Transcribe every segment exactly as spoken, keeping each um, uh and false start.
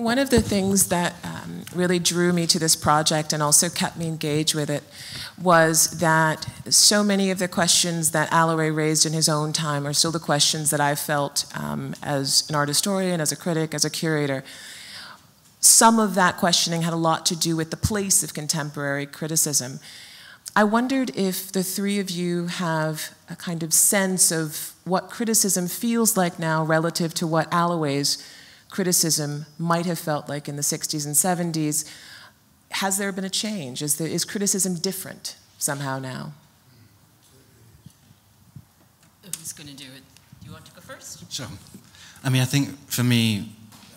one of the things that um, really drew me to this project and also kept me engaged with it was that so many of the questions that Alloway raised in his own time are still the questions that I felt um, as an art historian, as a critic, as a curator. Some of that questioning had a lot to do with the place of contemporary criticism. I wondered if the three of you have a kind of sense of what criticism feels like now relative to what Alloway's criticism might have felt like in the sixties and seventies. Has there been a change? Is, there, is criticism different somehow now? Who's going to do it? Do you want to go first? Sure. I mean, I think for me,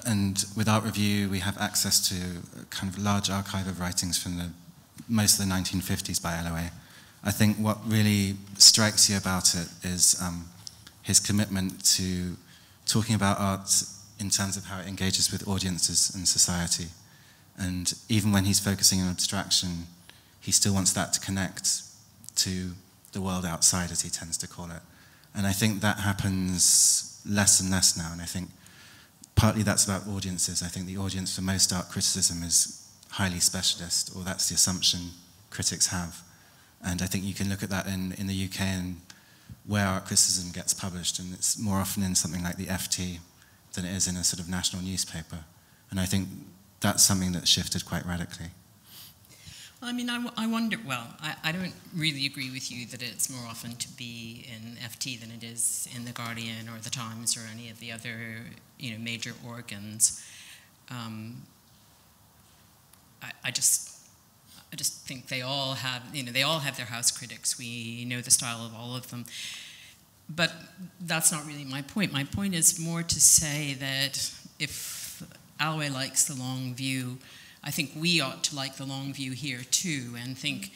and with Art Review, we have access to a kind of large archive of writings from the most of the nineteen fifties by Alloway. I think what really strikes you about it is um, his commitment to talking about art in terms of how it engages with audiences and society. And even when he's focusing on abstraction, he still wants that to connect to the world outside, as he tends to call it. And I think that happens less and less now. And I think partly that's about audiences. I think the audience for most art criticism is highly specialist, or that's the assumption critics have. And I think you can look at that in, in the U K and where art criticism gets published, and it's more often in something like the F T than it is in a sort of national newspaper. And I think that's something that's shifted quite radically. Well, I mean, I, I wonder, well, I, I don't really agree with you that it's more often to be in F T than it is in The Guardian or The Times or any of the other, you know, major organs. Um, I just, I just think they all have, you know, they all have their house critics. We know the style of all of them, but that's not really my point. My point is more to say that if Alloway likes the long view, I think we ought to like the long view here too, and think,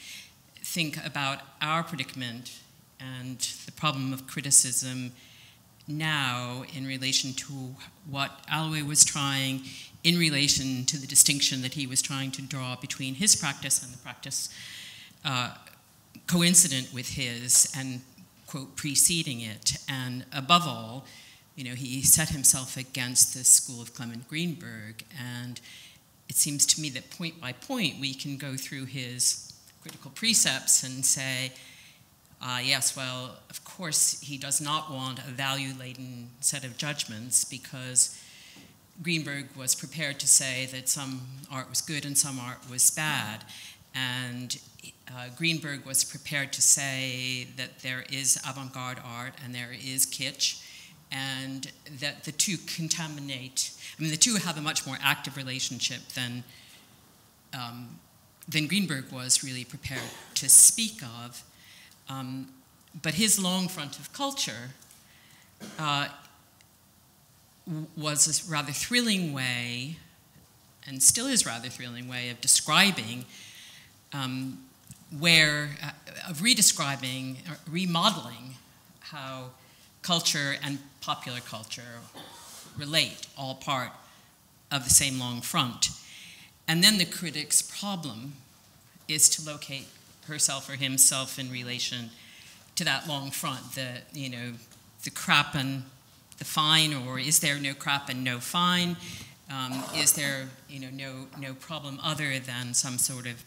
think about our predicament and the problem of criticism now in relation to what Alloway was trying, in relation to the distinction that he was trying to draw between his practice and the practice uh, coincident with his and, quote, preceding it. And above all, you know, he set himself against the school of Clement Greenberg. And it seems to me that point by point, we can go through his critical precepts and say, Uh, yes, well, of course, he does not want a value-laden set of judgments, because Greenberg was prepared to say that some art was good and some art was bad. And uh, Greenberg was prepared to say that there is avant-garde art and there is kitsch, and that the two contaminate. I mean, the two have a much more active relationship than, um, than Greenberg was really prepared to speak of. Um, but his long front of culture uh, was a rather thrilling way, and still is a rather thrilling way, of describing um, where, uh, of redescribing, uh, remodeling how culture and popular culture relate, all part of the same long front. And then the critic's problem is to locate herself or himself in relation to that long front, the, you know, the crap and the fine, or is there no crap and no fine? Um, is there, you know, no, no problem other than some sort of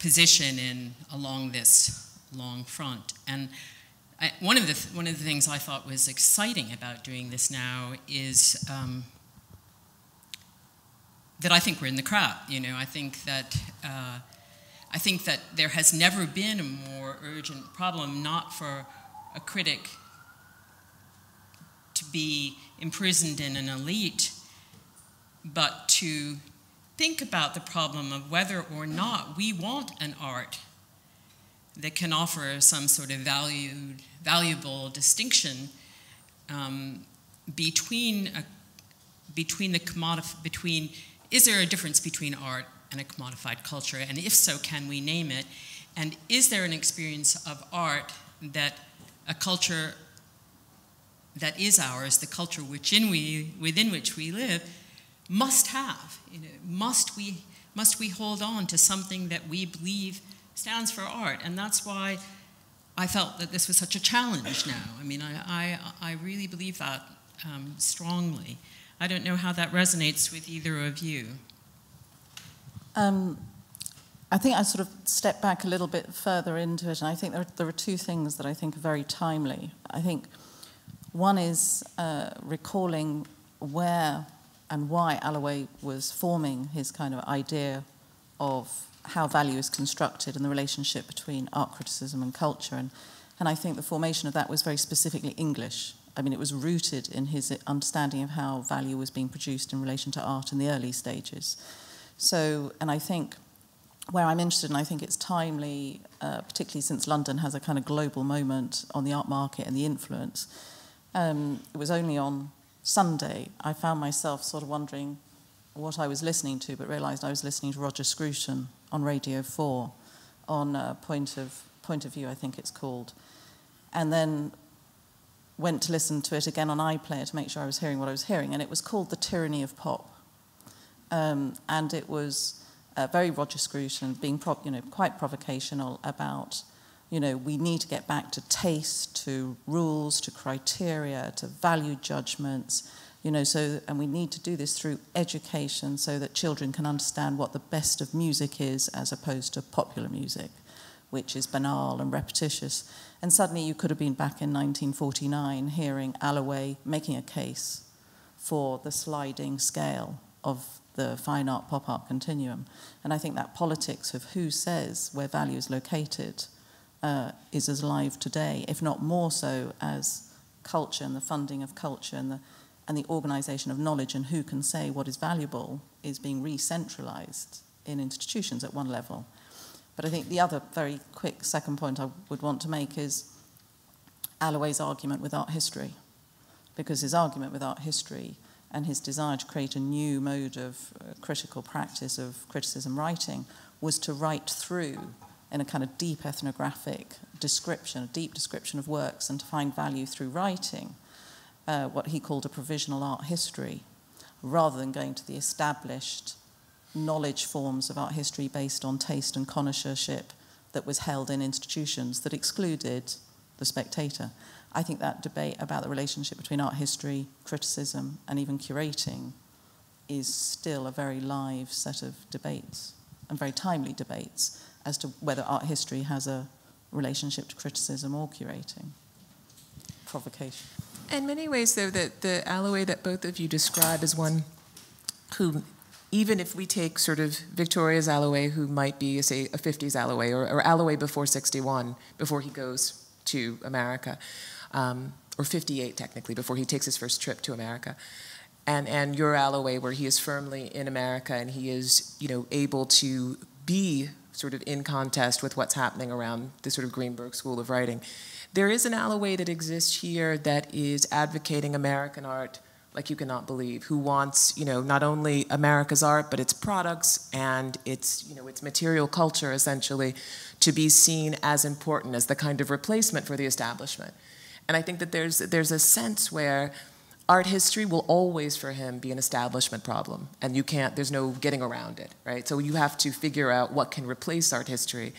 position in along this long front? And I, one of the th one of the things I thought was exciting about doing this now is um, that I think we're in the crap. You know, I think that. Uh, I think that there has never been a more urgent problem, not for a critic to be imprisoned in an elite, but to think about the problem of whether or not we want an art that can offer some sort of valued, valuable distinction um, between, a, between the commodif- between, is there a difference between art and a commodified culture, and if so, can we name it? And is there an experience of art that a culture that is ours, the culture within we within which we live, must have? You know, must we must we hold on to something that we believe stands for art? And that's why I felt that this was such a challenge now. I mean, I I, I really believe that um, strongly. I don't know how that resonates with either of you. Um, I think I sort of step back a little bit further into it, and I think there are, there are two things that I think are very timely. I think one is uh, recalling where and why Alloway was forming his kind of idea of how value is constructed and the relationship between art criticism and culture. And, and I think the formation of that was very specifically English. I mean, it was rooted in his understanding of how value was being produced in relation to art in the early stages. So, and I think where I'm interested, and I think it's timely, uh, particularly since London has a kind of global moment on the art market and the influence, um, it was only on Sunday I found myself sort of wondering what I was listening to, but realised I was listening to Roger Scruton on Radio Four, on uh, Point of Point of View, I think it's called, and then went to listen to it again on iPlayer to make sure I was hearing what I was hearing, and it was called The Tyranny of Pop, um, and it was uh, very Roger Scruton being, pro you know, quite provocational about, you know, we need to get back to taste, to rules, to criteria, to value judgments. You know, so, and we need to do this through education so that children can understand what the best of music is as opposed to popular music, which is banal and repetitious. And suddenly you could have been back in nineteen forty-nine hearing Alloway making a case for the sliding scale of the fine art pop art continuum. And I think that politics of who says where value is located uh, is as live today, if not more so, as culture and the funding of culture and the and the organisation of knowledge and who can say what is valuable is being re-centralised in institutions at one level. But I think the other very quick second point I would want to make is Alloway's argument with art history, because his argument with art history and his desire to create a new mode of critical practice of criticism writing was to write through in a kind of deep ethnographic description, a deep description of works, and to find value through writing. Uh, what he called a provisional art history, rather than going to the established knowledge forms of art history based on taste and connoisseurship that was held in institutions that excluded the spectator. I think that debate about the relationship between art history, criticism, and even curating is still a very live set of debates, and very timely debates, as to whether art history has a relationship to criticism or curating. Provocation. In many ways, though, that the Alloway that both of you describe is one who, even if we take sort of Victoria's Alloway, who might be, say, a fifties Alloway, or, or Alloway before sixty-one, before he goes to America, um, or fifty-eight, technically, before he takes his first trip to America, and, and your Alloway, where he is firmly in America, and he is, you know, able to be sort of in contest with what's happening around the sort of Greenberg School of Writing. There is an Alloway that exists here that is advocating American art like you cannot believe, who wants, you know, not only America's art, but its products and its, you know, its material culture, essentially, to be seen as important, as the kind of replacement for the establishment. And I think that there's, there's a sense where art history will always, for him, be an establishment problem, and you can't, there's no getting around it, right? So you have to figure out what can replace art history.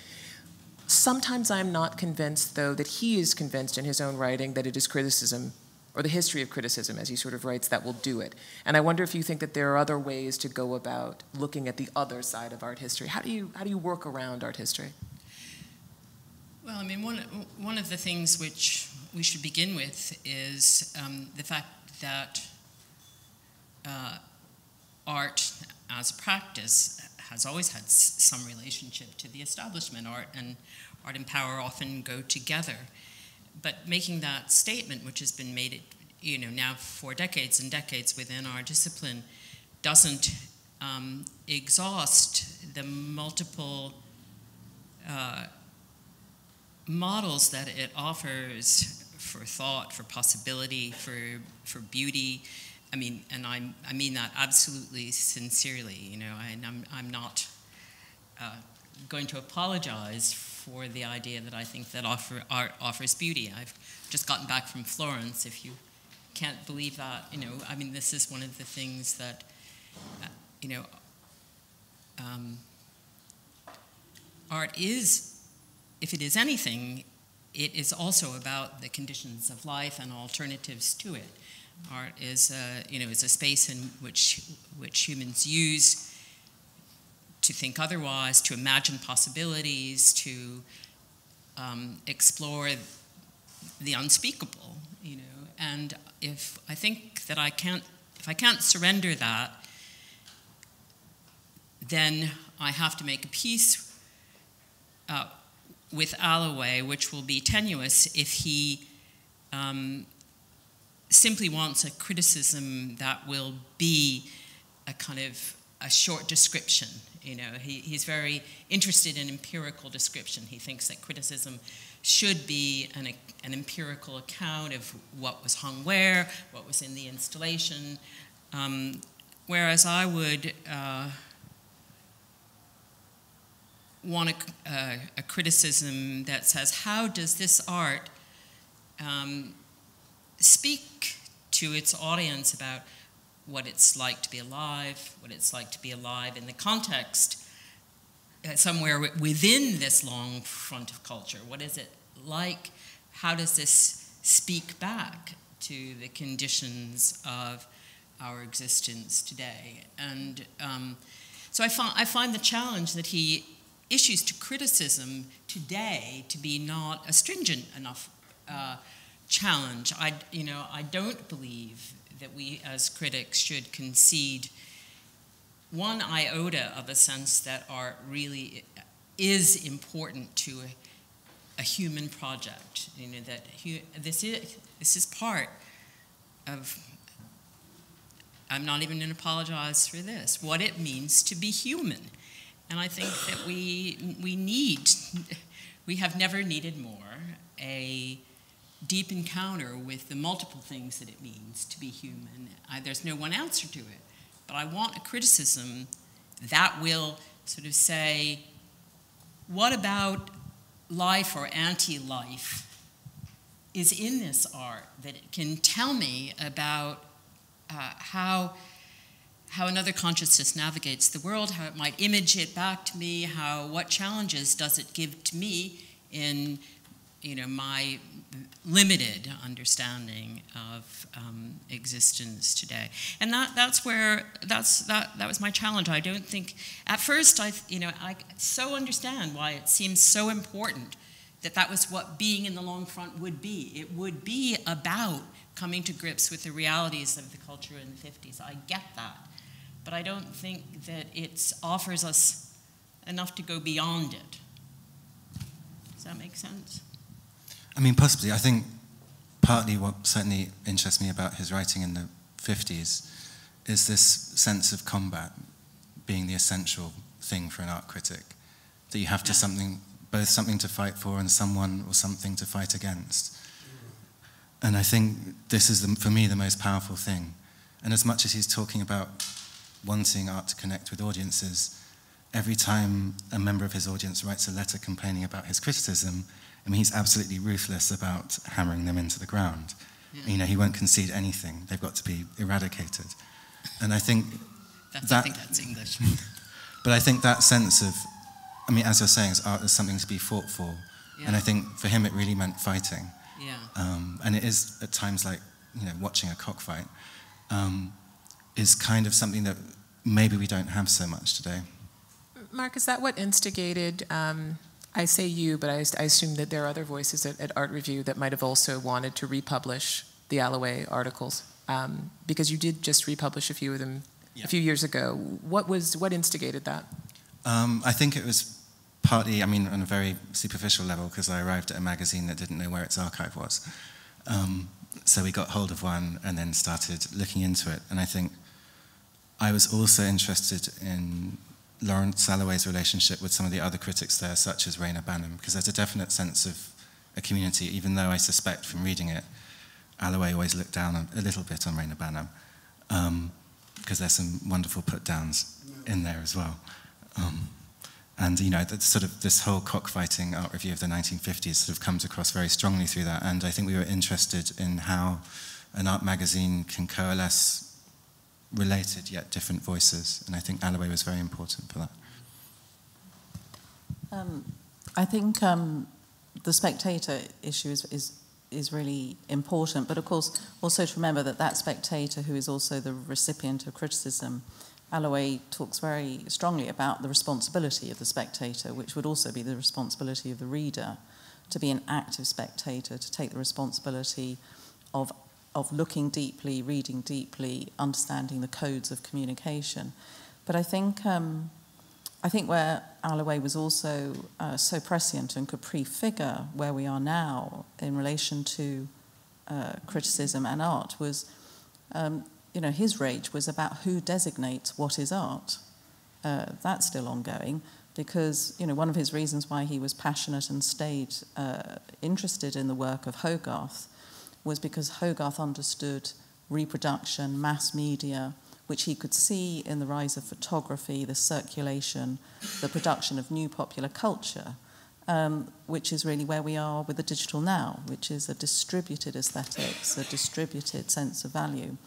Sometimes I'm not convinced, though, that he is convinced in his own writing that it is criticism, or the history of criticism, as he sort of writes, that will do it. And I wonder if you think that there are other ways to go about looking at the other side of art history. How do you, how do you work around art history? Well, I mean, one, one of the things which we should begin with is um, the fact that uh, art as a practice has always had some relationship to the establishment. Art and art and power often go together. But making that statement, which has been made, you know, now for decades and decades within our discipline, doesn't um, exhaust the multiple uh, models that it offers for thought, for possibility, for for beauty. I mean, and I'm, I mean that absolutely sincerely, you know, and I'm, I'm not uh, going to apologize for the idea that I think that offer, art offers beauty. I've just gotten back from Florence, if you can't believe that, you know. I mean, this is one of the things that, uh, you know, um, art is, if it is anything, it is also about the conditions of life and alternatives to it. Art is a, you know, it's a space in which, which humans use to think otherwise, to imagine possibilities, to um, explore the unspeakable, you know. And if I think that I can't, if I can't surrender that, then I have to make a peace uh, with Alloway, which will be tenuous if he um, simply wants a criticism that will be a kind of a short description. You know, he, he's very interested in empirical description. He thinks that criticism should be an, an empirical account of what was hung where, what was in the installation. Um, whereas I would uh, want a, uh, a criticism that says, how does this art um, speak to its audience about what it's like to be alive, what it's like to be alive in the context, uh, somewhere w within this long front of culture. What is it like? How does this speak back to the conditions of our existence today? And um, so I, fi I find the challenge that he issues to criticism today to be not a stringent enough uh, challenge. I, you know, I don't believe that we as critics should concede one iota of a sense that art really is important to a, a human project. You know, that hu this is this is part of. I'm not even going to apologize for this. What it means to be human, and I think that we we need, we have never needed more a deep encounter with the multiple things that it means to be human. I, there's no one answer to it. But I want a criticism that will sort of say, what about life or anti-life is in this art, that it can tell me about uh, how, how another consciousness navigates the world, how it might image it back to me, how, what challenges does it give to me in, you know, my limited understanding of um, existence today, and that—that's where that's that—that that was my challenge. I don't think at first I, you know, I so understand why it seems so important that that was what being in the long front would be. It would be about coming to grips with the realities of the culture in the fifties. I get that, but I don't think that it offers us enough to go beyond it. Does that make sense? I mean, possibly. I think partly what certainly interests me about his writing in the fifties is this sense of combat being the essential thing for an art critic, that you have to yeah. something, both something to fight for and someone or something to fight against. And I think this is, the, for me, the most powerful thing. And as much as he's talking about wanting art to connect with audiences, every time a member of his audience writes a letter complaining about his criticism, I mean, he's absolutely ruthless about hammering them into the ground. Yeah. You know, he won't concede anything. They've got to be eradicated. And I think that's, that... I think that's English. But I think that sense of... I mean, as you're saying, it's art is something to be fought for. Yeah. And I think for him it really meant fighting. Yeah. Um, and it is at times like, you know, watching a cockfight um, is kind of something that maybe we don't have so much today. Mark, is that what instigated... Um I say you, but I, I assume that there are other voices at, at Art Review that might have also wanted to republish the Alloway articles, um, because you did just republish a few of them yeah. a few years ago. What was what instigated that? Um, I think it was partly, I mean, on a very superficial level, because I arrived at a magazine that didn't know where its archive was. Um, so we got hold of one and then started looking into it. And I think I was also interested in Lawrence Alloway's relationship with some of the other critics there, such as Reyner Banham, because there's a definite sense of a community, even though I suspect from reading it, Alloway always looked down on, a little bit on Reyner Banham, um, because there's some wonderful put-downs in there as well. Um, and, you know, that's sort of this whole cockfighting art review of the nineteen fifties sort of comes across very strongly through that, and I think we were interested in how an art magazine can coalesce related yet different voices, and I think Alloway was very important for that. Um, I think um, the Spectator issue is, is is really important. But of course, also to remember that that spectator who is also the recipient of criticism, Alloway talks very strongly about the responsibility of the spectator, which would also be the responsibility of the reader, to be an active spectator, to take the responsibility of, of looking deeply, reading deeply, understanding the codes of communication. But I think, um, I think where Alloway was also uh, so prescient and could prefigure where we are now in relation to uh, criticism and art was... Um, you know, his rage was about who designates what is art. Uh, that's still ongoing because, you know, one of his reasons why he was passionate and stayed uh, interested in the work of Hogarth was because Hogarth understood reproduction, mass media, which he could see in the rise of photography, the circulation, the production of new popular culture, um, which is really where we are with the digital now, which is a distributed aesthetics, a distributed sense of value.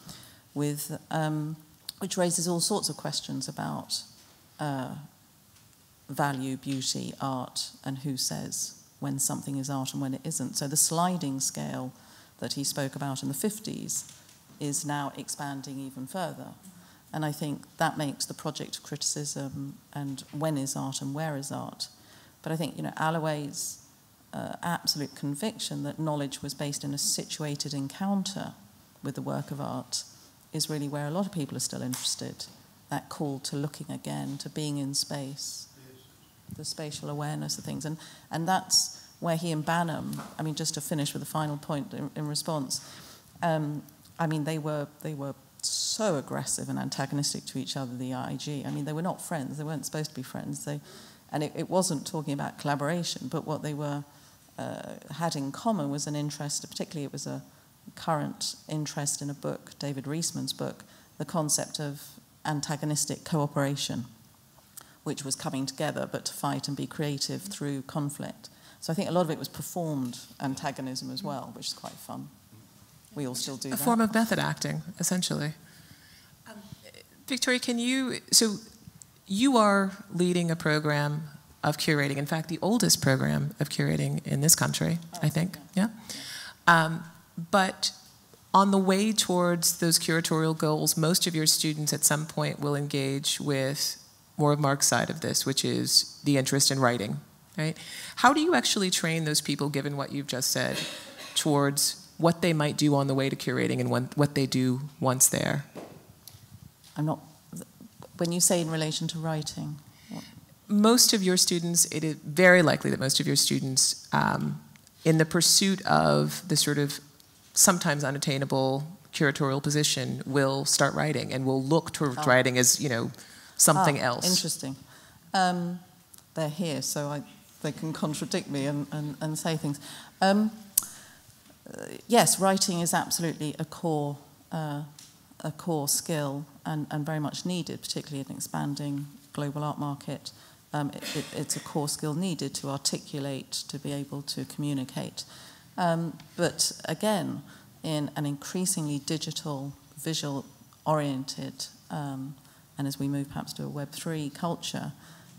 With, um, which raises all sorts of questions about uh, value, beauty, art, and who says when something is art and when it isn't. So the sliding scale that he spoke about in the fifties is now expanding even further. And I think that makes the project of criticism and when is art and where is art. But I think, you know, Alloway's uh, absolute conviction that knowledge was based in a situated encounter with the work of art is really where a lot of people are still interested, that call to looking again, to being in space, the spatial awareness of things. And, and that's where he and Banham, I mean, just to finish with the final point in, in response, um, I mean, they were, they were so aggressive and antagonistic to each other, the I G. I mean, they were not friends. They weren't supposed to be friends. They, and it, it wasn't talking about collaboration, but what they were uh, had in common was an interest, particularly it was a current interest in a book, David Reisman's book, the concept of antagonistic cooperation, which was coming together but to fight and be creative through conflict. So I think a lot of it was performed antagonism as well, which is quite fun. We all still do that. A form of method acting, essentially. Um, Victoria, can you... So you are leading a program of curating, in fact, the oldest program of curating in this country, oh, I think. Yeah? yeah? Um, But on the way towards those curatorial goals, most of your students at some point will engage with more of Mark's side of this, which is the interest in writing, right? How do you actually train those people, given what you've just said, towards what they might do on the way to curating and when, what they do once there? I'm not... When you say in relation to writing... What? Most of your students, it is very likely that most of your students, um, in the pursuit of the sort of sometimes unattainable curatorial position, will start writing and will look towards oh. writing as, you know, something ah, else. Interesting. Um, they're here, so I, they can contradict me and, and, and say things. Um, uh, yes, writing is absolutely a core, uh, a core skill and, and very much needed, particularly in an expanding global art market. Um, it, it, it's a core skill needed to articulate, to be able to communicate. Um, but again, in an increasingly digital, visual-oriented, um, and as we move perhaps to a Web three culture,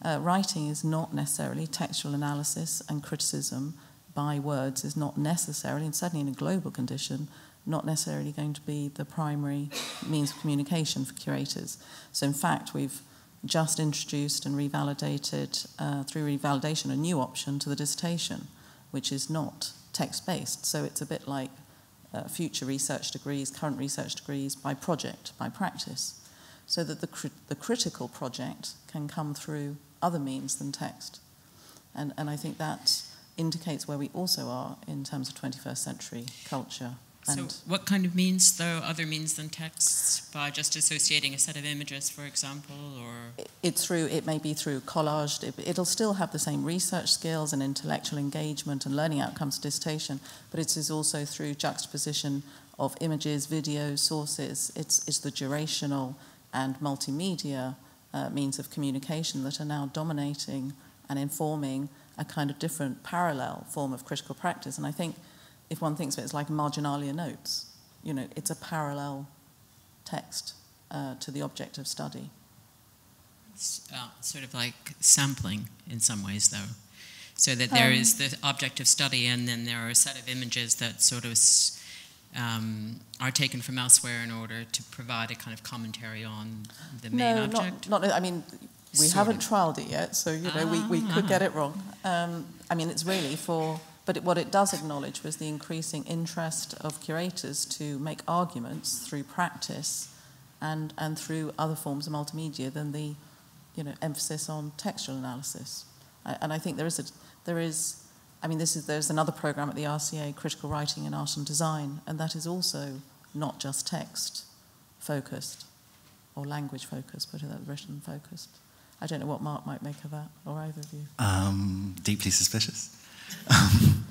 uh, writing is not necessarily textual analysis, and criticism by words is not necessarily, and certainly in a global condition, not necessarily going to be the primary means of communication for curators. So in fact, we've just introduced and revalidated, uh, through revalidation, a new option to the dissertation, which is not text-based, so it's a bit like uh, future research degrees, current research degrees, by project, by practice, so that the, cri the critical project can come through other means than text. And, and I think that indicates where we also are in terms of twenty-first century culture. And so what kind of means, though, other means than texts, by just associating a set of images, for example, or...? It, it's through, it may be through collage. It, it'll still have the same research skills and intellectual engagement and learning outcomes dissertation, but it is also through juxtaposition of images, videos, sources. It's, it's the durational and multimedia uh, means of communication that are now dominating and informing a kind of different parallel form of critical practice. And I think... if one thinks of it, it's like marginalia notes. You know, it's a parallel text uh, to the object of study. It's uh, sort of like sampling in some ways, though. so that there um, is the object of study, and then there are a set of images that sort of um, are taken from elsewhere in order to provide a kind of commentary on the main no, object? No, not, I mean, we sort haven't of. trialed it yet, so, you know, ah, we, we could ah. get it wrong. Um, I mean, it's really for... But it, what it does acknowledge was the increasing interest of curators to make arguments through practice and, and through other forms of multimedia than the, you know, emphasis on textual analysis. I, and I think there is, a, there is, I mean, this is, there's another program at the R C A, Critical Writing in Art and Design, and that is also not just text-focused or language-focused, but written-focused. I don't know what Mark might make of that, or either of you. Um, deeply suspicious. Um,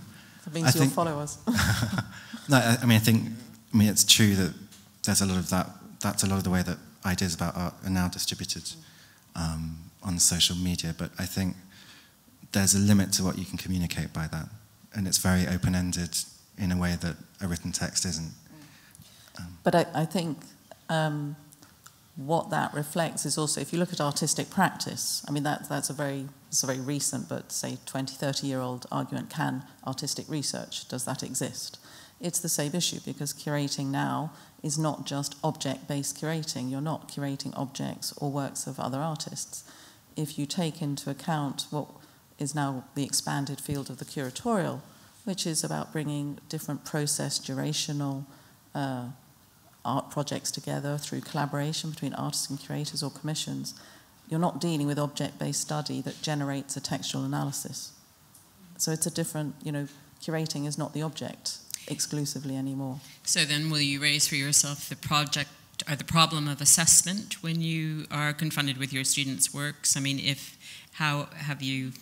that means I you'll think, follow us. No, I, I mean, I think, I mean, it's true that there's a lot of that. That's a lot of the way that ideas about art are now distributed um, on social media. But I think there's a limit to what you can communicate by that, and it's very open-ended in a way that a written text isn't. Um, but I, I think um, what that reflects is also, if you look at artistic practice, I mean, that that's a very It's a very recent, but say twenty, thirty-year-old argument, can artistic research, does that exist? It's the same issue, because curating now is not just object-based curating. You're not curating objects or works of other artists. If you take into account what is now the expanded field of the curatorial, which is about bringing different process, durational uh, art projects together through collaboration between artists and curators or commissions, you're not dealing with object-based study that generates a textual analysis. So it's a different, you know, curating is not the object exclusively anymore. So then will you raise for yourself the project or the problem of assessment when you are confronted with your students' works? I mean, if, how have you,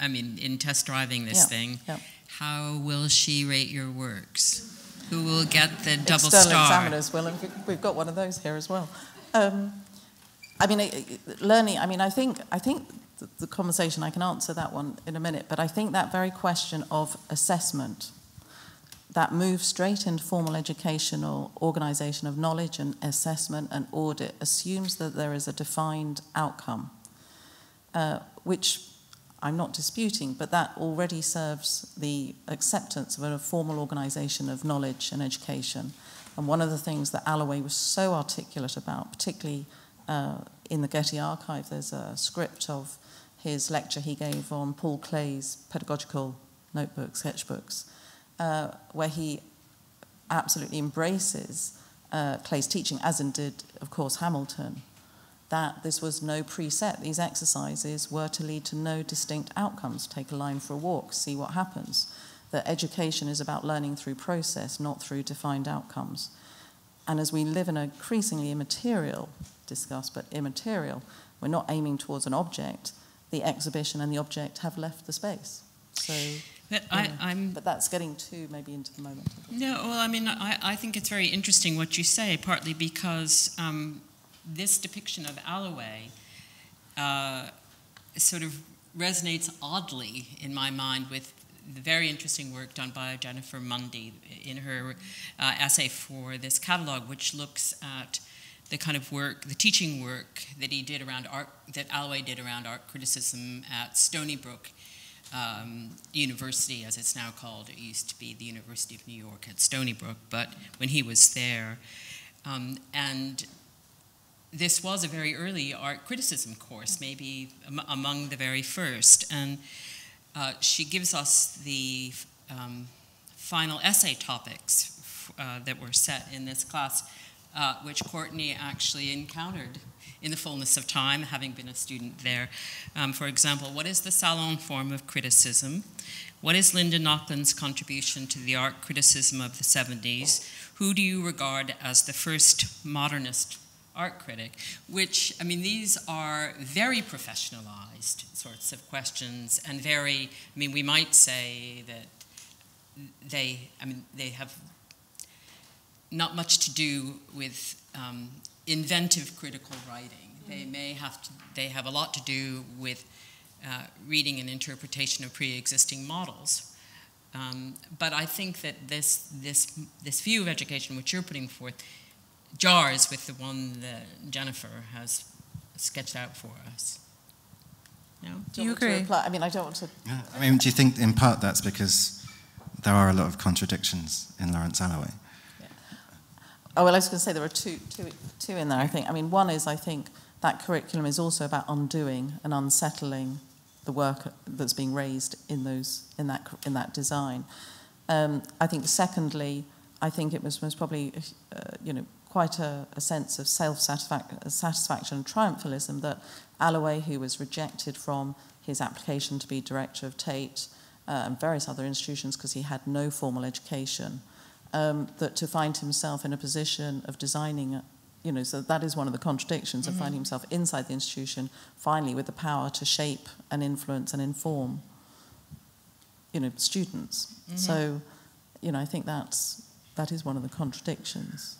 I mean, in test driving this yeah, thing, yeah. how will she rate your works? Who will get the double External star? Examiners will, and we've got one of those here as well. Um, I mean, learning, I mean, I think, I think the conversation, I can answer that one in a minute, but I think that very question of assessment, that move straight into formal educational organisation of knowledge and assessment and audit, assumes that there is a defined outcome, uh, which I'm not disputing, but that already serves the acceptance of a formal organisation of knowledge and education. And one of the things that Alloway was so articulate about, particularly Uh, in the Getty archive, there's a script of his lecture he gave on Paul Clay's pedagogical notebooks, sketchbooks, uh, where he absolutely embraces uh, Clay's teaching, as indeed, of course, Hamilton, that this was no preset. These exercises were to lead to no distinct outcomes. Take a line for a walk, see what happens. That education is about learning through process, not through defined outcomes. And as we live in an increasingly immaterial discussed, but immaterial, we're not aiming towards an object, the exhibition and the object have left the space. So, but, I, I'm, but that's getting too maybe into the moment. No, well, I mean, I, I think it's very interesting what you say, partly because um, this depiction of Alloway uh, sort of resonates oddly in my mind with the very interesting work done by Jennifer Mundy in her uh, essay for this catalogue, which looks at the kind of work, the teaching work that he did around art, that Alloway did around art criticism at Stony Brook um, University, as it's now called. It used to be the University of New York at Stony Brook, but when he was there. Um, and this was a very early art criticism course, maybe am among the very first. And uh, she gives us the um, final essay topics uh, that were set in this class, Uh, which Courtney actually encountered in the fullness of time, having been a student there. Um, for example, what is the salon form of criticism? What is Linda Nochlin's contribution to the art criticism of the seventies? Who do you regard as the first modernist art critic? Which, I mean, these are very professionalized sorts of questions, and very, I mean, we might say that they, I mean, they have not much to do with um, inventive critical writing. They may have to, they have a lot to do with uh, reading and interpretation of pre-existing models. Um, but I think that this, this, this view of education, which you're putting forth, jars with the one that Jennifer has sketched out for us. No? Do you, you agree? I mean, I don't want to... Yeah, I mean, do you think in part that's because there are a lot of contradictions in Lawrence Alloway? Yeah. Oh, well, I was going to say there are two, two, two in there, I think. I mean, one is, I think, that curriculum is also about undoing and unsettling the work that's being raised in, those, in, that, in that design. Um, I think, secondly, I think it was, was probably, uh, you know, quite a, a sense of self-satisfaction satisfaction and triumphalism that Alloway, who was rejected from his application to be director of Tate uh, and various other institutions because he had no formal education, um, that to find himself in a position of designing, a, you know, so that is one of the contradictions mm-hmm. of finding himself inside the institution, finally with the power to shape and influence and inform, you know, students. Mm-hmm. So, you know, I think that's, that is one of the contradictions.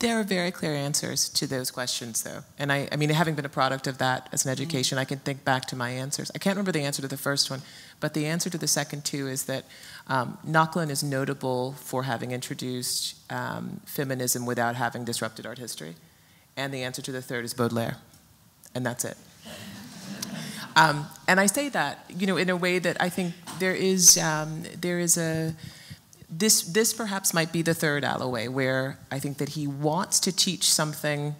There are very clear answers to those questions, though. And I, I mean, having been a product of that as an education, I can think back to my answers. I can't remember the answer to the first one, but the answer to the second two is that um, Nochlin is notable for having introduced um, feminism without having disrupted art history. And the answer to the third is Baudelaire. And that's it. Um, and I say that, you know, in a way that I think there is, um, there is a... This, this perhaps might be the third Alloway, where I think that he wants to teach something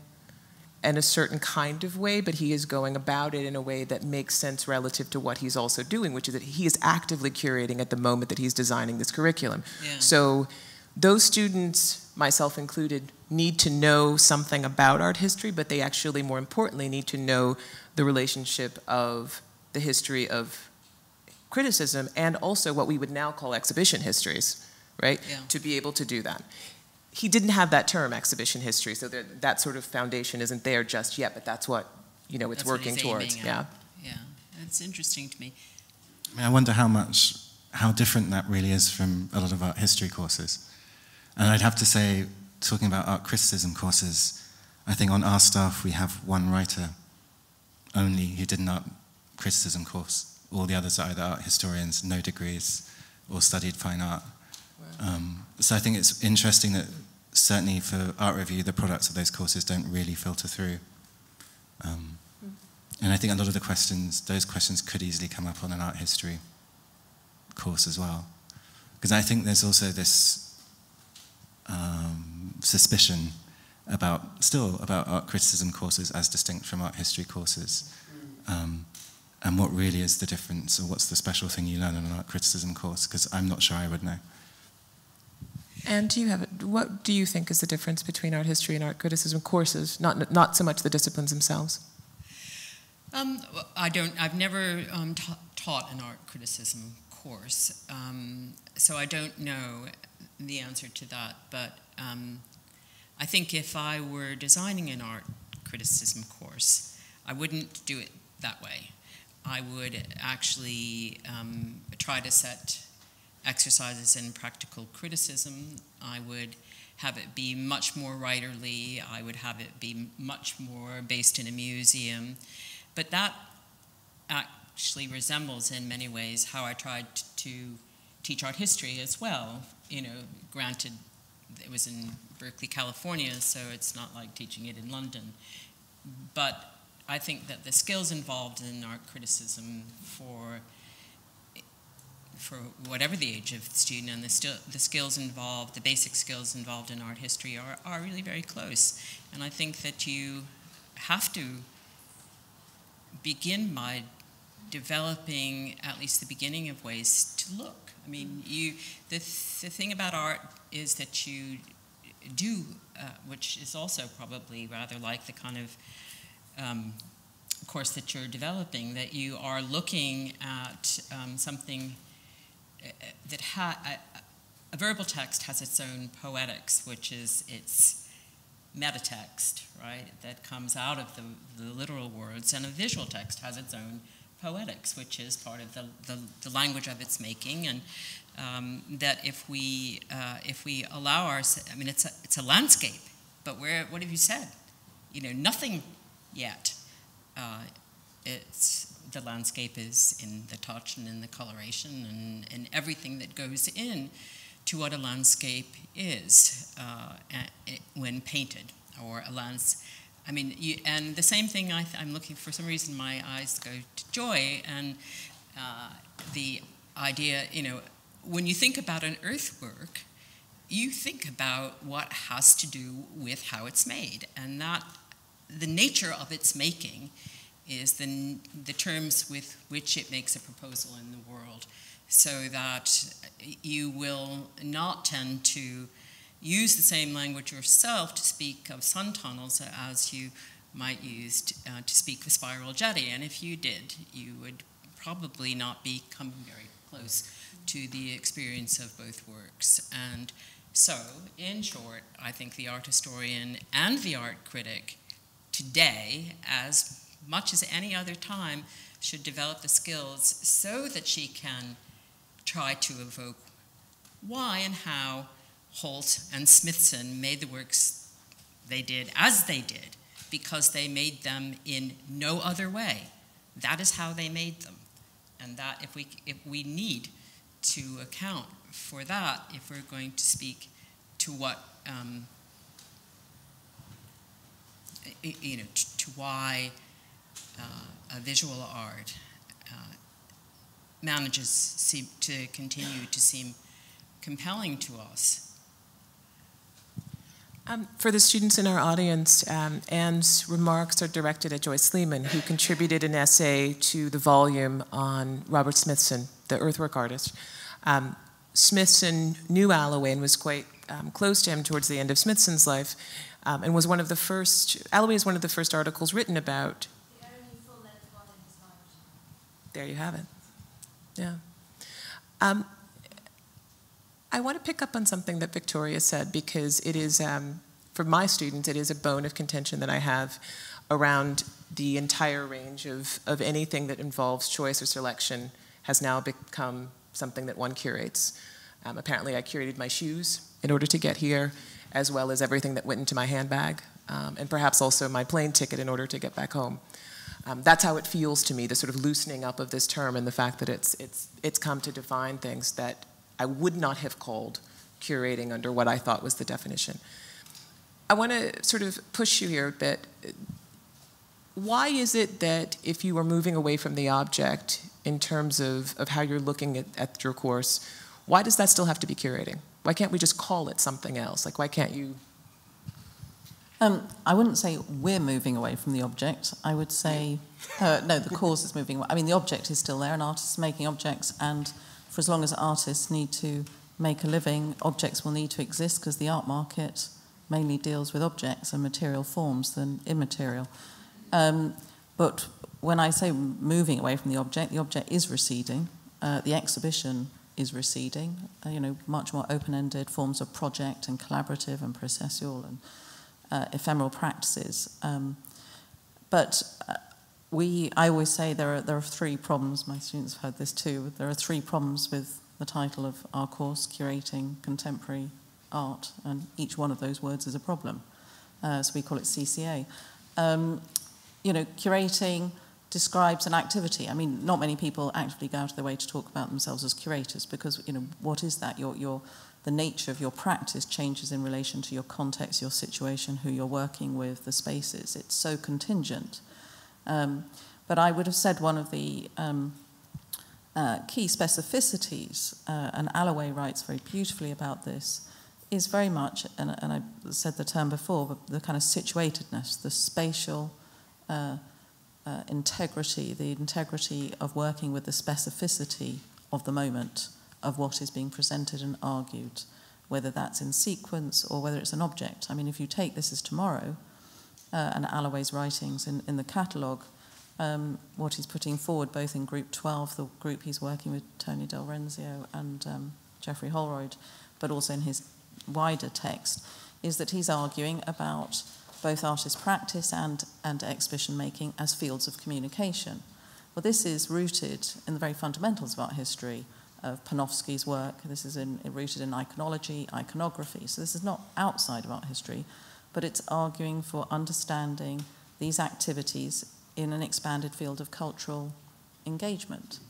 in a certain kind of way, but he is going about it in a way that makes sense relative to what he's also doing, which is that he is actively curating at the moment that he's designing this curriculum. Yeah. So those students, myself included, need to know something about art history, but they actually, more importantly, need to know the relationship of the history of criticism and also what we would now call exhibition histories. Right? Yeah. To be able to do that. He didn't have that term, exhibition history, so there, that sort of foundation isn't there just yet, but that's what, you know, it's that's working towards. Yeah. At. Yeah. It's interesting to me. I mean, I wonder how much, how different that really is from a lot of art history courses. And I'd have to say, talking about art criticism courses, I think on our staff we have one writer only who did an art criticism course. All the others are either art historians, no degrees, or studied fine art. Um, so I think it's interesting that certainly for Art Review, the products of those courses don't really filter through. Um, and I think a lot of the questions, those questions could easily come up on an art history course as well. Because I think there's also this um, suspicion about, still about art criticism courses as distinct from art history courses. Um, and what really is the difference, or what's the special thing you learn on an art criticism course? Because I'm not sure I would know. And do you have a, what do you think is the difference between art history and art criticism courses? Not not so much the disciplines themselves. Um, I don't. I've never um, ta taught an art criticism course, um, so I don't know the answer to that. But um, I think if I were designing an art criticism course, I wouldn't do it that way. I would actually um, try to set exercises in practical criticism. I would have it be much more writerly. I would have it be much more based in a museum. But that actually resembles in many ways how I tried to teach art history as well. You know, granted, it was in Berkeley, California, so it's not like teaching it in London. But I think that the skills involved in art criticism for for whatever the age of the student, and the, st the skills involved, the basic skills involved in art history are, are really very close. And I think that you have to begin by developing at least the beginning of ways to look. I mean, you, the, th the thing about art is that you do, uh, which is also probably rather like the kind of um, course that you're developing, that you are looking at um, something that ha a, a verbal text has its own poetics, which is its metatext, right, that comes out of the, the literal words, and a visual text has its own poetics, which is part of the, the, the language of its making, and um, that if we uh, if we allow our, I mean, it's a, it's a landscape, but where, what have you said? You know, nothing yet. Uh, it's the landscape is in the touch and in the coloration and, and everything that goes in to what a landscape is uh, when painted, or a lands I mean, you, and the same thing, I th I'm looking, for some reason my eyes go to joy, and uh, the idea, you know, when you think about an earthwork, you think about what has to do with how it's made, and that the nature of its making is the, the terms with which it makes a proposal in the world, so that you will not tend to use the same language yourself to speak of sun tunnels as you might use to, uh, to speak of spiral jetty. And if you did, you would probably not be coming very close to the experience of both works. And so, in short, I think the art historian and the art critic today, as much as any other time, should develop the skills so that she can try to evoke why and how Holt and Smithson made the works they did as they did, because they made them in no other way. That is how they made them. And that if we, if we need to account for that, if we're going to speak to what, um, you know, to, to why uh, a visual art uh, manages seem to continue to seem compelling to us. Um, for the students in our audience, um, Anne's remarks are directed at Joyce Lehman, who contributed an essay to the volume on Robert Smithson, the earthwork artist. Um, Smithson knew Alloway and was quite um, close to him towards the end of Smithson's life, um, and was one of the first, Alloway is one of the first articles written about. The only full-length one in his life. There you have it. Yeah. Um, I want to pick up on something that Victoria said, because it is, um, for my students, it is a bone of contention that I have around the entire range of, of anything that involves choice or selection has now become something that one curates. Um, apparently I curated my shoes in order to get here, as well as everything that went into my handbag, um, and perhaps also my plane ticket in order to get back home. Um, that's how it feels to me, the sort of loosening up of this term and the fact that it's, it's, it's come to define things that I would not have called curating under what I thought was the definition. I want to sort of push you here a bit. Why is it that if you are moving away from the object in terms of, of how you're looking at, at your course, why does that still have to be curating? Why can't we just call it something else? Like, why can't you? Um, I wouldn't say we're moving away from the object. I would say, uh, no, the course is moving away. I mean, the object is still there, and artists are making objects, and for as long as artists need to make a living, objects will need to exist, because the art market mainly deals with objects and material forms than immaterial. Um, but when I say moving away from the object, the object is receding. Uh, the exhibition is receding. Uh, you know, much more open-ended forms of project and collaborative and processual and uh, ephemeral practices. Um, but uh, We, I always say there are, there are three problems, my students have heard this too, there are three problems with the title of our course, Curating Contemporary Art, and each one of those words is a problem. Uh, so we call it C C A. Um, you know, curating describes an activity. I mean, not many people actively go out of their way to talk about themselves as curators, because, you know, what is that? Your, your, the nature of your practice changes in relation to your context, your situation, who you're working with, the spaces. It's so contingent. Um, but I would have said one of the um, uh, key specificities, uh, and Alloway writes very beautifully about this, is very much, and, and I said the term before, but the kind of situatedness, the spatial uh, uh, integrity, the integrity of working with the specificity of the moment of what is being presented and argued, whether that's in sequence or whether it's an object. I mean, if you take this as tomorrow, Uh, and Alloway's writings in, in the catalogue, um, what he's putting forward both in Group twelve, the group he's working with Tony Del Renzio and um, Geoffrey Holroyd, but also in his wider text, is that he's arguing about both artist practice and, and exhibition making as fields of communication. Well, this is rooted in the very fundamentals of art history, of Panofsky's work. This is in, rooted in iconology, iconography, so this is not outside of art history, but it's arguing for understanding these activities in an expanded field of cultural engagement.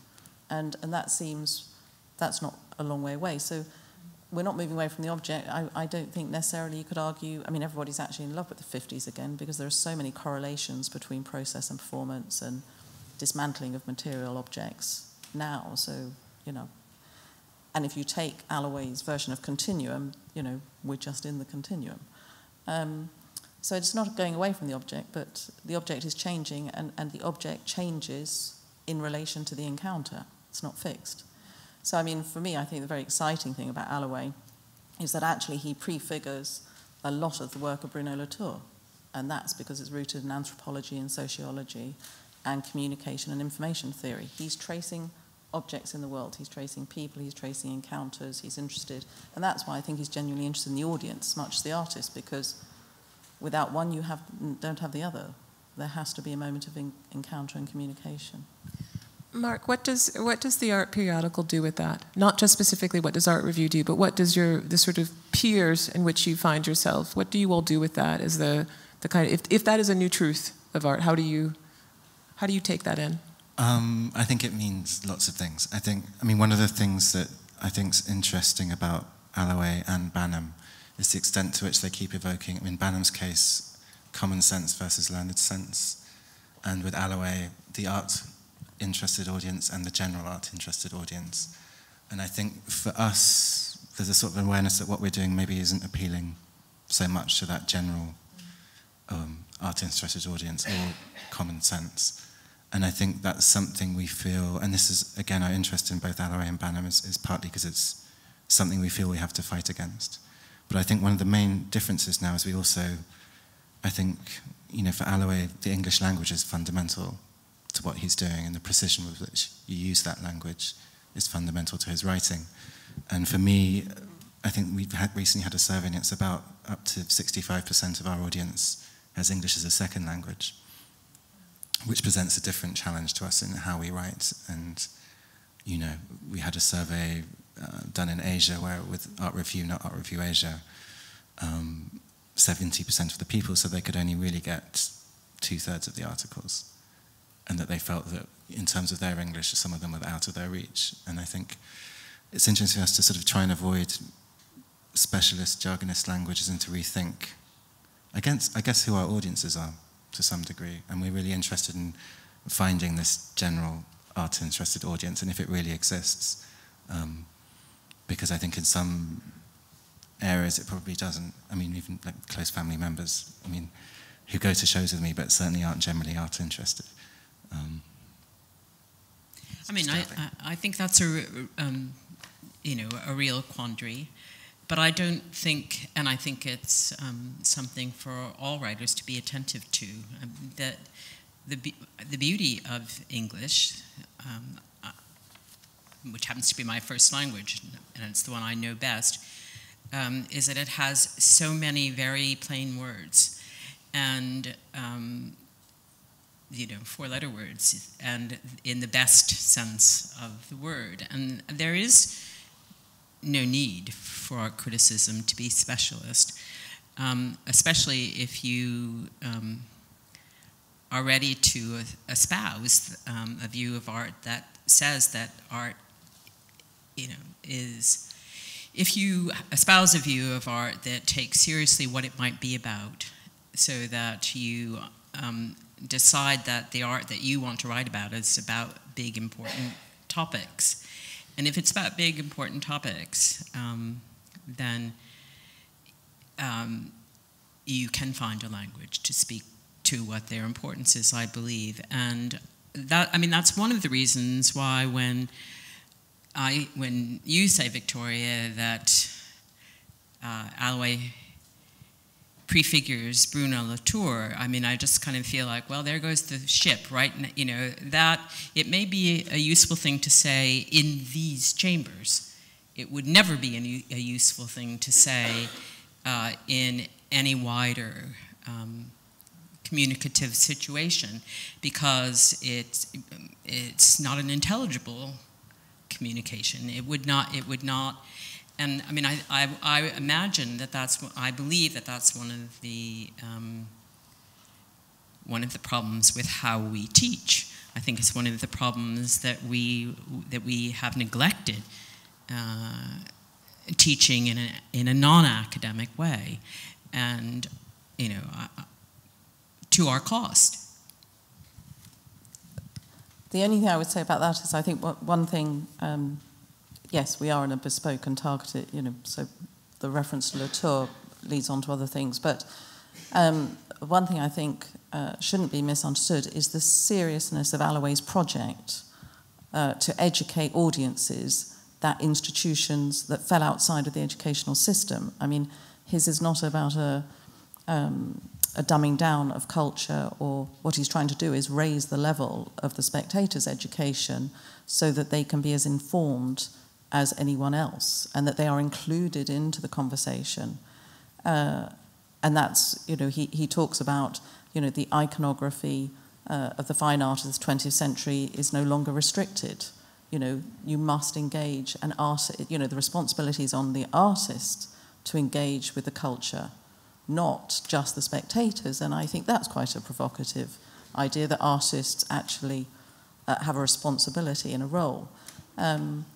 And, and that seems, that's not a long way away. So we're not moving away from the object. I, I don't think necessarily you could argue, I mean, everybody's actually in love with the fifties again, because there are so many correlations between process and performance and dismantling of material objects now. So, you know, and if you take Alloway's version of continuum, you know, we're just in the continuum. Um, so it's not going away from the object, but the object is changing, and, and the object changes in relation to the encounter. It's not fixed. So, I mean, for me, I think the very exciting thing about Alloway is that actually he prefigures a lot of the work of Bruno Latour, and that's because it's rooted in anthropology and sociology and communication and information theory. He's tracing objects in the world, he's tracing people, he's tracing encounters, he's interested, and that's why I think he's genuinely interested in the audience, much as the artist, because without one you have, don't have the other. There has to be a moment of in, encounter and communication. Mark, what does what does the art periodical do with that? Not just specifically what does Art Review do, but what does your the sort of peers in which you find yourself? What do you all do with that? Is the the kind of, if if that is a new truth of art, how do you how do you take that in? Um, I think it means lots of things. I think I mean one of the things that I think's interesting about Alloway and Banham is the extent to which they keep evoking. I mean, Banham's case, common sense versus learned sense, and with Alloway, the art interested audience and the general art interested audience. And I think for us, there's a sort of awareness that what we're doing maybe isn't appealing so much to that general um, art interested audience or common sense. And I think that's something we feel, and this is, again, our interest in both Alloway and Banham is, is partly because it's something we feel we have to fight against. But I think one of the main differences now is we also, I think, you know, for Alloway, the English language is fundamental to what he's doing, and the precision with which you use that language is fundamental to his writing. And for me, I think we've had recently had a survey, and it's about up to sixty-five percent of our audience has English as a second language, which presents a different challenge to us in how we write. And, you know, we had a survey uh, done in Asia where, with Art Review, not Art Review Asia, um, seventy percent of the people said they could only really get two-thirds of the articles, and that they felt that, in terms of their English, some of them were out of their reach. And I think it's interesting for us to sort of try and avoid specialist, jargonist languages and to rethink, against, I guess, who our audiences are, to some degree. And we're really interested in finding this general art-interested audience, and if it really exists, um, because I think in some areas it probably doesn't. I mean, even like close family members, I mean, who go to shows with me, but certainly aren't generally art-interested. Um, I mean, I, I think that's a, um, you know, a real quandary, but I don't think, and I think it's um, something for all writers to be attentive to, um, that the, be the beauty of English, um, uh, which happens to be my first language, and it's the one I know best, um, is that it has so many very plain words, and um, you know, four-letter words, and in the best sense of the word. And there is no need for art criticism to be specialist, um, especially if you um, are ready to espouse um, a view of art that says that art, you know, is... If you espouse a view of art that takes seriously what it might be about, so that you... Um, decide that the art that you want to write about is about big, important topics. And if it's about big, important topics, um, then um, you can find a language to speak to what their importance is, I believe. And that, I mean, that's one of the reasons why when I, when you say, Victoria, that uh, Alloway prefigures Bruno Latour, I mean, I just kind of feel like, well, there goes the ship, right? You know, that it may be a useful thing to say in these chambers. It would never be a useful thing to say uh, in any wider um, communicative situation, because it's it's not an intelligible communication. It would not. It would not. And I mean, I, I, I imagine that that's, I believe that that's one of the, um, one of the problems with how we teach. I think it's one of the problems that we, that we have neglected uh, teaching in a, in a non-academic way, and, you know, uh, to our cost. The only thing I would say about that is I think one thing, um, yes, we are in a bespoke and targeted, you know, so the reference to Latour leads on to other things, but um, one thing I think uh, shouldn't be misunderstood is the seriousness of Alloway's project uh, to educate audiences that institutions that fell outside of the educational system. I mean, his is not about a... Um, a dumbing down of culture, or what he's trying to do is raise the level of the spectators' education so that they can be as informed as anyone else and that they are included into the conversation. Uh, and that's, you know, he, he talks about, you know, the iconography uh, of the fine art of the twentieth century is no longer restricted. You know, you must engage an artist, you know, the responsibility is on the artist to engage with the culture, not just the spectators, and I think that's quite a provocative idea, that artists actually uh, have a responsibility and a role. Um,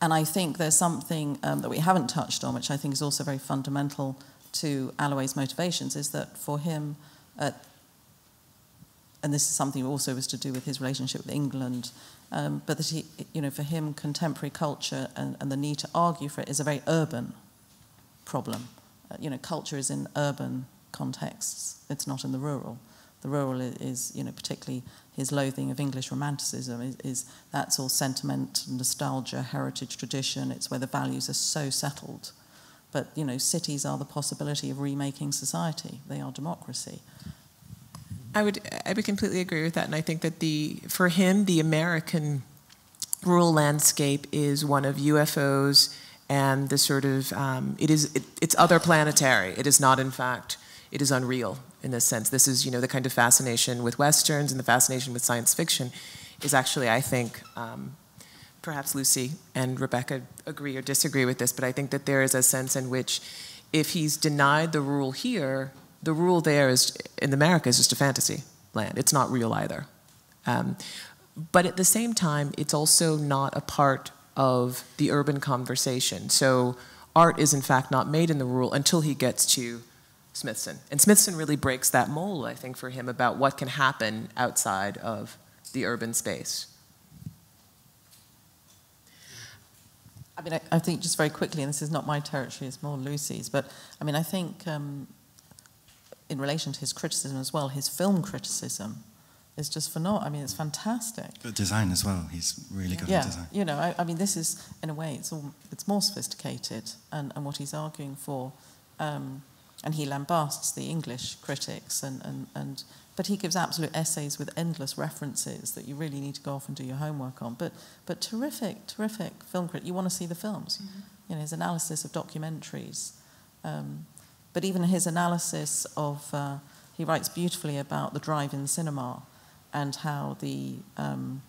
and I think there's something um, that we haven't touched on, which I think is also very fundamental to Alloway's motivations, is that for him, uh, and this is something also was to do with his relationship with England, um, but that he, you know, for him, contemporary culture and, and the need to argue for it is a very urban problem. You know, culture is in urban contexts. It's not in the rural. The rural is, you know, particularly his loathing of English Romanticism is, is that's all sentiment, nostalgia, heritage, tradition. It's where the values are so settled. But, you know, cities are the possibility of remaking society. They are democracy. I would, I would completely agree with that, and I think that the for him the American rural landscape is one of U F Os. And the sort of, um, it is, it, it's other planetary. It is not, in fact, it is unreal in this sense. This is, you know, the kind of fascination with Westerns and the fascination with science fiction is actually, I think, um, perhaps Lucy and Rebecca agree or disagree with this, but I think that there is a sense in which if he's denied the rule here, the rule there is, in America, is just a fantasy land. It's not real either. Um, but at the same time, it's also not a part of the urban conversation. So art is in fact not made in the rural until he gets to Smithson. And Smithson really breaks that mold, I think, for him about what can happen outside of the urban space. I mean, I, I think just very quickly, and this is not my territory, it's more Lucy's, but I mean, I think um, in relation to his criticism as well, his film criticism, it's just phenomenal. I mean, it's fantastic. But design as well. He's really good yeah. at design. You know, I, I mean, this is, in a way, it's all, it's more sophisticated and, and what he's arguing for. Um, and he lambasts the English critics. and, and, and But he gives absolute essays with endless references that you really need to go off and do your homework on. But, but terrific, terrific film critic. You want to see the films. Mm-hmm. You know, his analysis of documentaries. Um, but even his analysis of... Uh, he writes beautifully about the drive-in cinema and how the, um,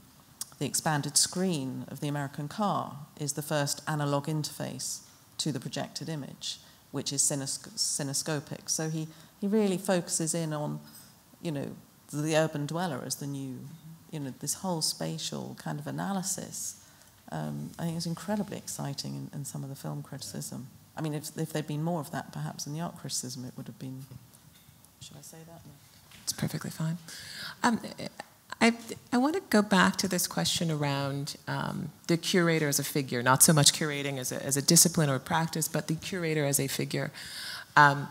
the expanded screen of the American car is the first analog interface to the projected image, which is cinesc cinescopic. So he, he really focuses in on, you know, the urban dweller as the new, you know, this whole spatial kind of analysis. Um, I think it's incredibly exciting in, in some of the film criticism. I mean, if, if there'd been more of that, perhaps, in the art criticism, it would have been... Should I say that? No. It's perfectly fine. Um, I, I want to go back to this question around um, the curator as a figure, not so much curating as a, as a discipline or practice, but the curator as a figure. Um,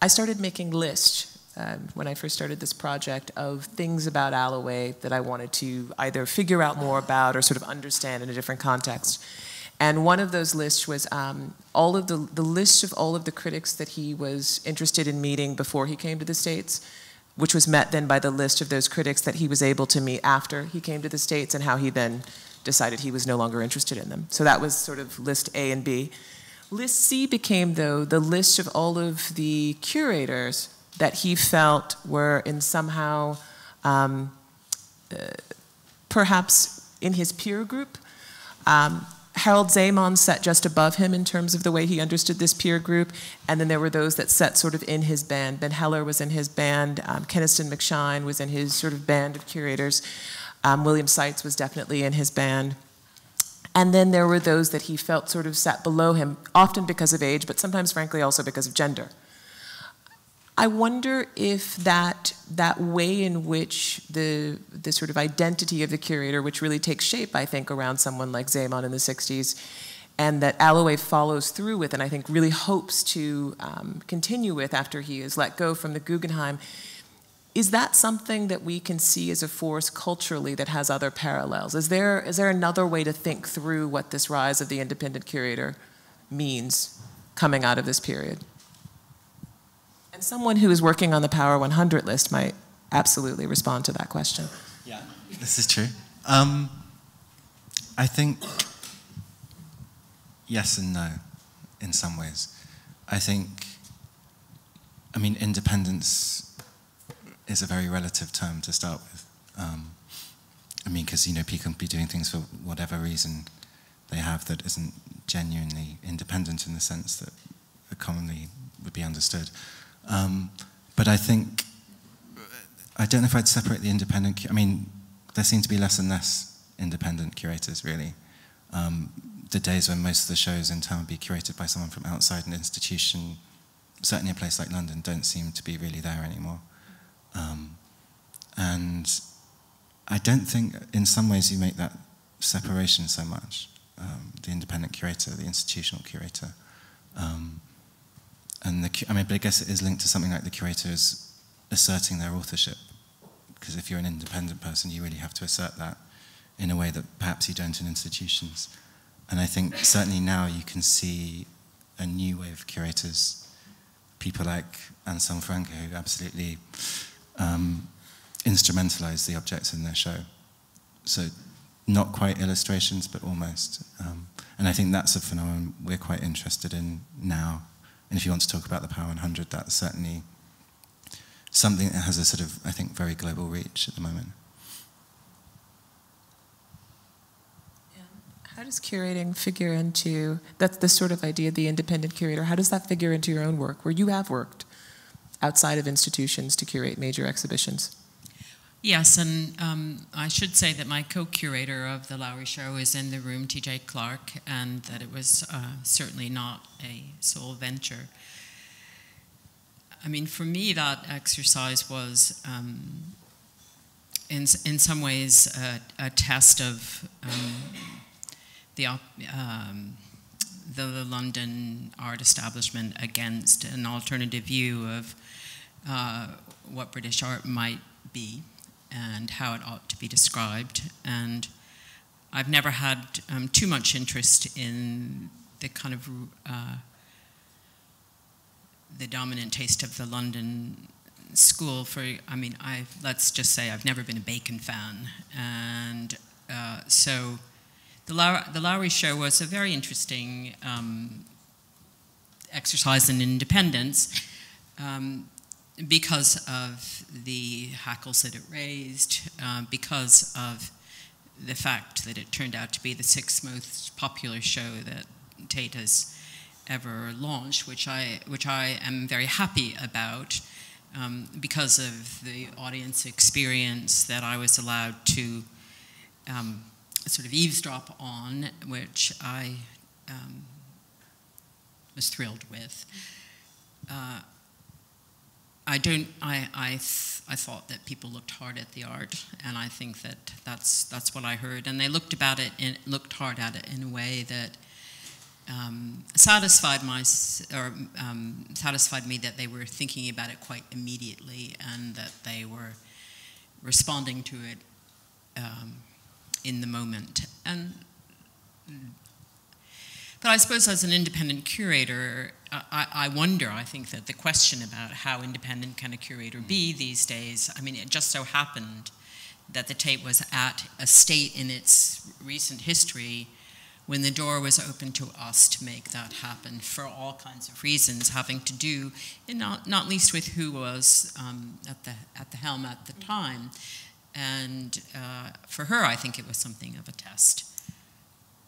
I started making lists um, when I first started this project of things about Alloway that I wanted to either figure out more about or sort of understand in a different context. And one of those lists was um, all of the, the list of all of the critics that he was interested in meeting before he came to the States, which was met then by the list of those critics that he was able to meet after he came to the States and how he then decided he was no longer interested in them. So that was sort of list A and B. List C became, though, the list of all of the curators that he felt were in somehow, um, uh, perhaps in his peer group. Um, Harold Zeman sat just above him in terms of the way he understood this peer group, and then there were those that sat sort of in his band. Ben Heller was in his band, um, Keniston McShine was in his sort of band of curators, um, William Seitz was definitely in his band, And then there were those that he felt sort of sat below him, often because of age, but sometimes, frankly, also because of gender. I wonder if that, that way in which the, the sort of identity of the curator, which really takes shape, I think, around someone like Zeman in the sixties, and that Alloway follows through with, and I think really hopes to um, continue with after he is let go from the Guggenheim, is that something that we can see as a force culturally that has other parallels? Is there, is there another way to think through what this rise of the independent curator means coming out of this period? And someone who is working on the Power one hundred list might absolutely respond to that question. Yeah, this is true. Um, I think yes and no in some ways. I think, I mean, independence is a very relative term to start with. Um, I mean, because, you know, people can be doing things for whatever reason they have that isn't genuinely independent in the sense that commonly would be understood. Um, but I think, I don't know if I'd separate the independent, I mean, there seem to be less and less independent curators, really. Um, the days when most of the shows in town would be curated by someone from outside an institution, certainly a place like London, don't seem to be really there anymore. Um, and I don't think, in some ways, you make that separation so much. Um, the independent curator, the institutional curator. Um, and the, I mean, but I guess it is linked to something like the curators asserting their authorship. Because if you're an independent person, you really have to assert that in a way that perhaps you don't in institutions. And I think certainly now you can see a new wave of curators, people like Anselm Franco, who absolutely Um, instrumentalize the objects in their show. So not quite illustrations, but almost. Um, and I think that's a phenomenon we're quite interested in now. And if you want to talk about the Power one hundred, that's certainly something that has a sort of, I think, very global reach at the moment. Yeah. How does curating figure into, that's this sort of idea, the independent curator, how does that figure into your own work, where you have worked outside of institutions to curate major exhibitions? Yes, and um, I should say that my co-curator of The Lowry Show is in the room, T J Clark, and that it was uh, certainly not a sole venture. I mean, for me, that exercise was, um, in, in some ways, a, a test of um, the op um, the London art establishment against an alternative view of uh, what British art might be and how it ought to be described. And I've never had um, too much interest in the kind of uh, the dominant taste of the London school for, I mean, I've, let's just say I've never been a Bacon fan. And uh, so The Lowry, the Lowry Show was a very interesting um, exercise in independence um, because of the hackles that it raised, uh, because of the fact that it turned out to be the sixth most popular show that Tate has ever launched, which I, which I am very happy about um, because of the audience experience that I was allowed to um, sort of eavesdrop on, which I um, was thrilled with. Uh, I don't. I I, th I thought that people looked hard at the art, and I think that that's that's what I heard. And they looked about it and looked hard at it in a way that um, satisfied my or um, satisfied me that they were thinking about it quite immediately, and that they were responding to it Um, in the moment. And, but I suppose as an independent curator, I, I wonder, I think that the question about how independent can a curator be these days, I mean, it just so happened that the Tate was at a state in its recent history when the door was open to us to make that happen for all kinds of reasons, having to do, and not, not least with who was um, at, the, at the helm at the time. And uh, for her, I think it was something of a test.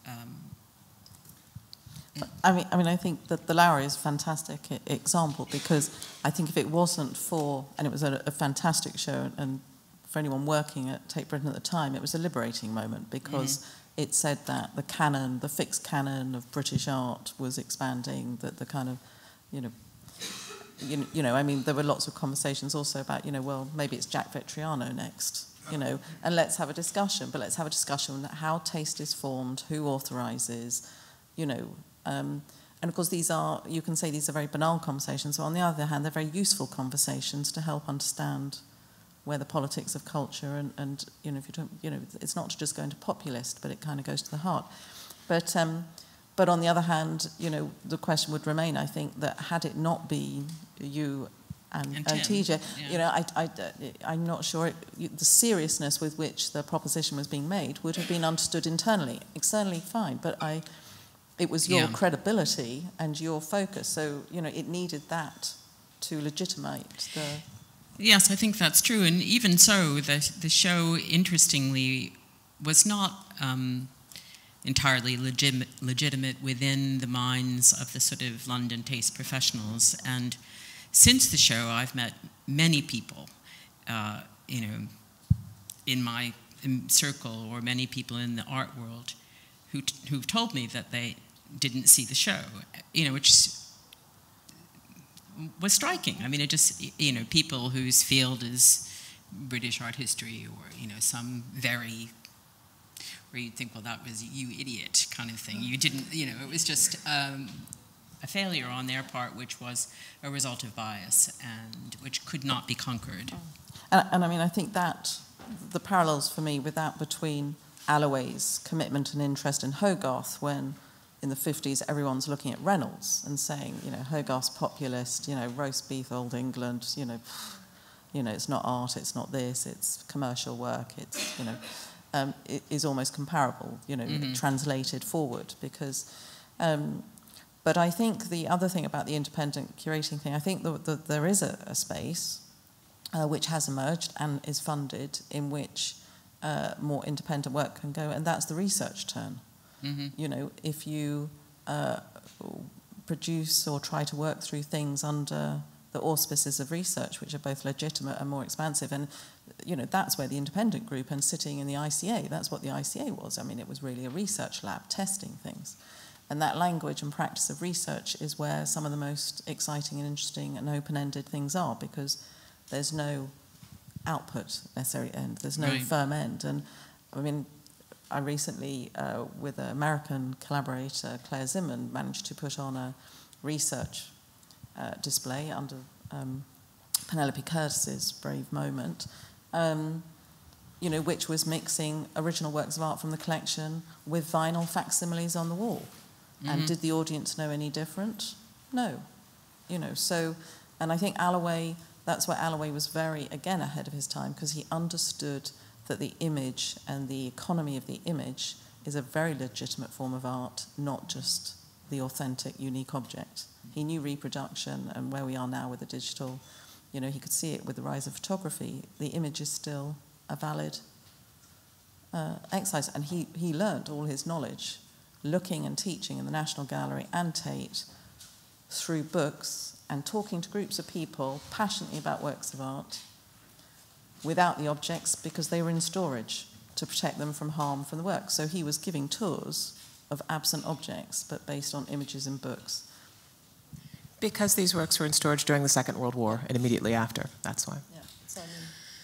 Um, I mean, I mean, I think that the Lowry is a fantastic example because I think if it wasn't for, and it was a, a fantastic show, and for anyone working at Tate Britain at the time, it was a liberating moment because it said that the canon, the fixed canon of British art was expanding, that the kind of, you know, you, you know, I mean, there were lots of conversations also about, you know, well, maybe it's Jack Vetriano next, you know, and let's have a discussion, but let's have a discussion on how taste is formed, who authorises, you know, um, and of course these are, you can say these are very banal conversations, but on the other hand, they're very useful conversations to help understand where the politics of culture and, and you know, if you don't, you know, it's not just going to populist, but it kind of goes to the heart. But um, but on the other hand, you know, the question would remain, I think, that had it not been you and, and, and T J, yeah. you know, I, I, I'm not sure it, you, the seriousness with which the proposition was being made would have been understood internally. Externally, fine, but I, it was your yeah. credibility and your focus. So, you know, it needed that to legitimate the... Yes, I think that's true, and even so, the the show, interestingly, was not um, entirely legit, legitimate within the minds of the sort of London taste professionals, and since the show, I've met many people, uh, you know, in my circle, or many people in the art world, who t who've told me that they didn't see the show, you know, which was striking. I mean, it just, you know, people whose field is British art history or, you know, some very, where you'd think, well, that was you idiot kind of thing. You didn't, you know, it was just um, a failure on their part, which was a result of bias and which could not be conquered. And, and I mean, I think that the parallels for me with that between Alloway's commitment and interest in Hogarth when in the fifties, everyone's looking at Reynolds and saying, you know, Hogarth's populist, you know, roast beef, old England, you know, you know, it's not art, it's not this, it's commercial work, it's, you know, um, it is almost comparable, you know, mm-hmm. translated forward because, um, but I think the other thing about the independent curating thing, I think that the, there is a, a space uh, which has emerged and is funded in which uh, more independent work can go, and that's the research turn. Mm-hmm. You know, if you uh, produce or try to work through things under the auspices of research, which are both legitimate and more expansive, and, you know, that's where the independent group and sitting in the I C A, that's what the I C A was. I mean, it was really a research lab testing things. And that language and practice of research is where some of the most exciting and interesting and open-ended things are, because there's no output necessary end, there's no right. firm end. And, I mean... I recently, uh, with an American collaborator, Claire Zimmern, managed to put on a research uh, display under um, Penelope Curtis's Brave Moment, um, you know, which was mixing original works of art from the collection with vinyl facsimiles on the wall. Mm-hmm. And did the audience know any different? No. You know, so, and I think Alloway, that's where Alloway was very, again, ahead of his time, because he understood that the image and the economy of the image is a very legitimate form of art, not just the authentic, unique object. He knew reproduction and where we are now with the digital. You know, he could see it with the rise of photography. The image is still a valid uh, exercise. And he, he learned all his knowledge, looking and teaching in the National Gallery and Tate through books and talking to groups of people passionately about works of art, without the objects because they were in storage to protect them from harm from the work. So he was giving tours of absent objects, but based on images and books. Because these works were in storage during the Second World War and immediately after, that's why. Yeah, so I mean,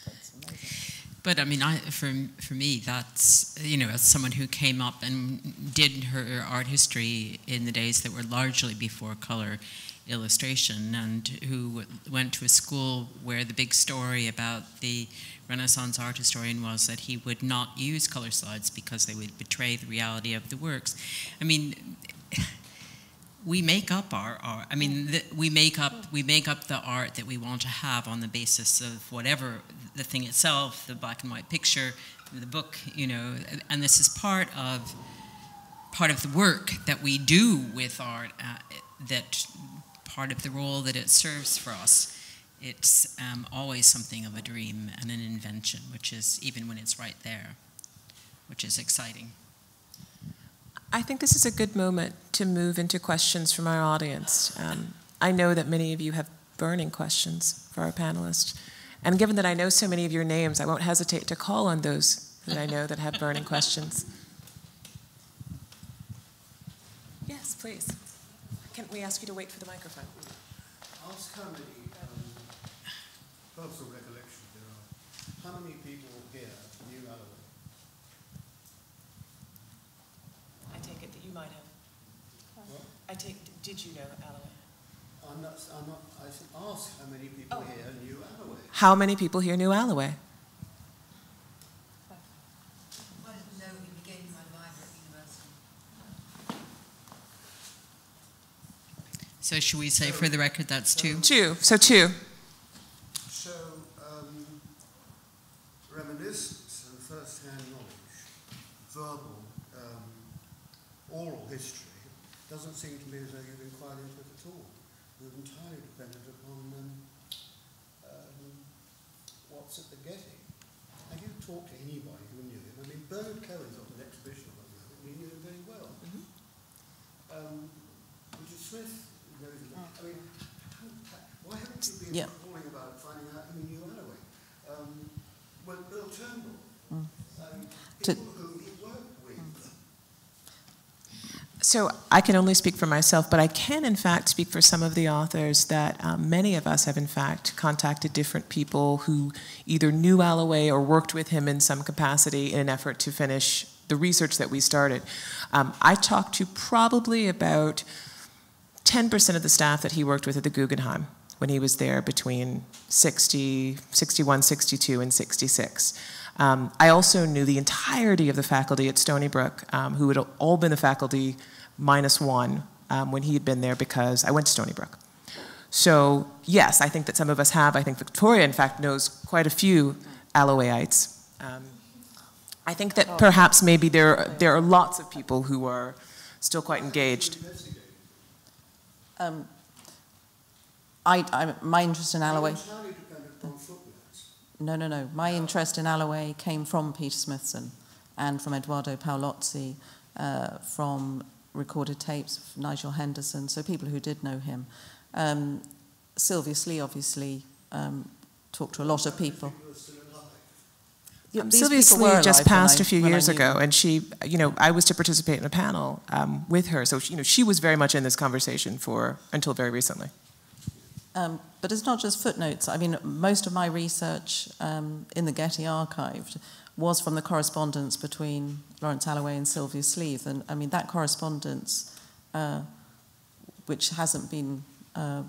that's amazing. But I mean, I, for, for me, that's, you know, as someone who came up and did her art history in the days that were largely before color illustration, and who went to a school where the big story about the Renaissance art historian was that he would not use color slides because they would betray the reality of the works. I mean, we make up our art. I mean, the, we make up we make up the art that we want to have on the basis of whatever the thing itself, the black and white picture, the book, you know. And this is part of part of the work that we do with art. Uh, that part of the role that it serves for us, it's um, always something of a dream and an invention, which is, even when it's right there, which is exciting. I think this is a good moment to move into questions from our audience. Um, I know that many of you have burning questions for our panelists. And given that I know so many of your names, I won't hesitate to call on those that I know that have burning questions. Yes, please. Can we ask you to wait for the microphone? Ask how many, um, personal recollection there are. How many people here knew Alloway? I take it that you might have. What? I take, did you know Alloway? I'm not, I'm not, I said ask how many people oh. here knew Alloway. How many people here knew Alloway? So should we say, so, for the record, that's two? Two, so two. So, um, reminiscence and first-hand knowledge, verbal, um, oral history, doesn't seem to me as though you've been quite into it at all. You're entirely dependent upon um, um, what's at the getting. Have you talked to anybody who knew him? I mean, Bernard Cohen's on an exhibition of him, and we knew him very well. Mm-hmm. um, Richard Smith... I mean, why haven't you been yeah. calling about finding out who knew Alloway? Um, well, Bill Turnbull, mm. um, people to, who he worked with. So I can only speak for myself, but I can, in fact, speak for some of the authors that um, many of us have, in fact, contacted different people who either knew Alloway or worked with him in some capacity in an effort to finish the research that we started. Um, I talked to probably about ten percent of the staff that he worked with at the Guggenheim when he was there between sixty, sixty-one, sixty-two, and sixty-six. Um, I also knew the entirety of the faculty at Stony Brook, um, who had all been the faculty minus one um, when he had been there, because I went to Stony Brook. So yes, I think that some of us have. I think Victoria, in fact, knows quite a few Allowayites. Um, I think that perhaps maybe there, there are lots of people who are still quite engaged. Um, I, I, my interest in Alloway. No, no, no. My interest in Alloway came from Peter Smithson, and from Eduardo Paolozzi, uh, from recorded tapes of Nigel Henderson. So people who did know him. Um, Sylvia Sleigh, obviously, um, talked to a lot of people. Yeah, Sylvia Sleigh just passed a few years ago, and she, you know, I was to participate in a panel um, with her, so she, you know, she was very much in this conversation for until very recently. Um, but it's not just footnotes. I mean, most of my research um, in the Getty archive was from the correspondence between Lawrence Alloway and Sylvia Sleigh, and I mean that correspondence, uh, which hasn't been uh,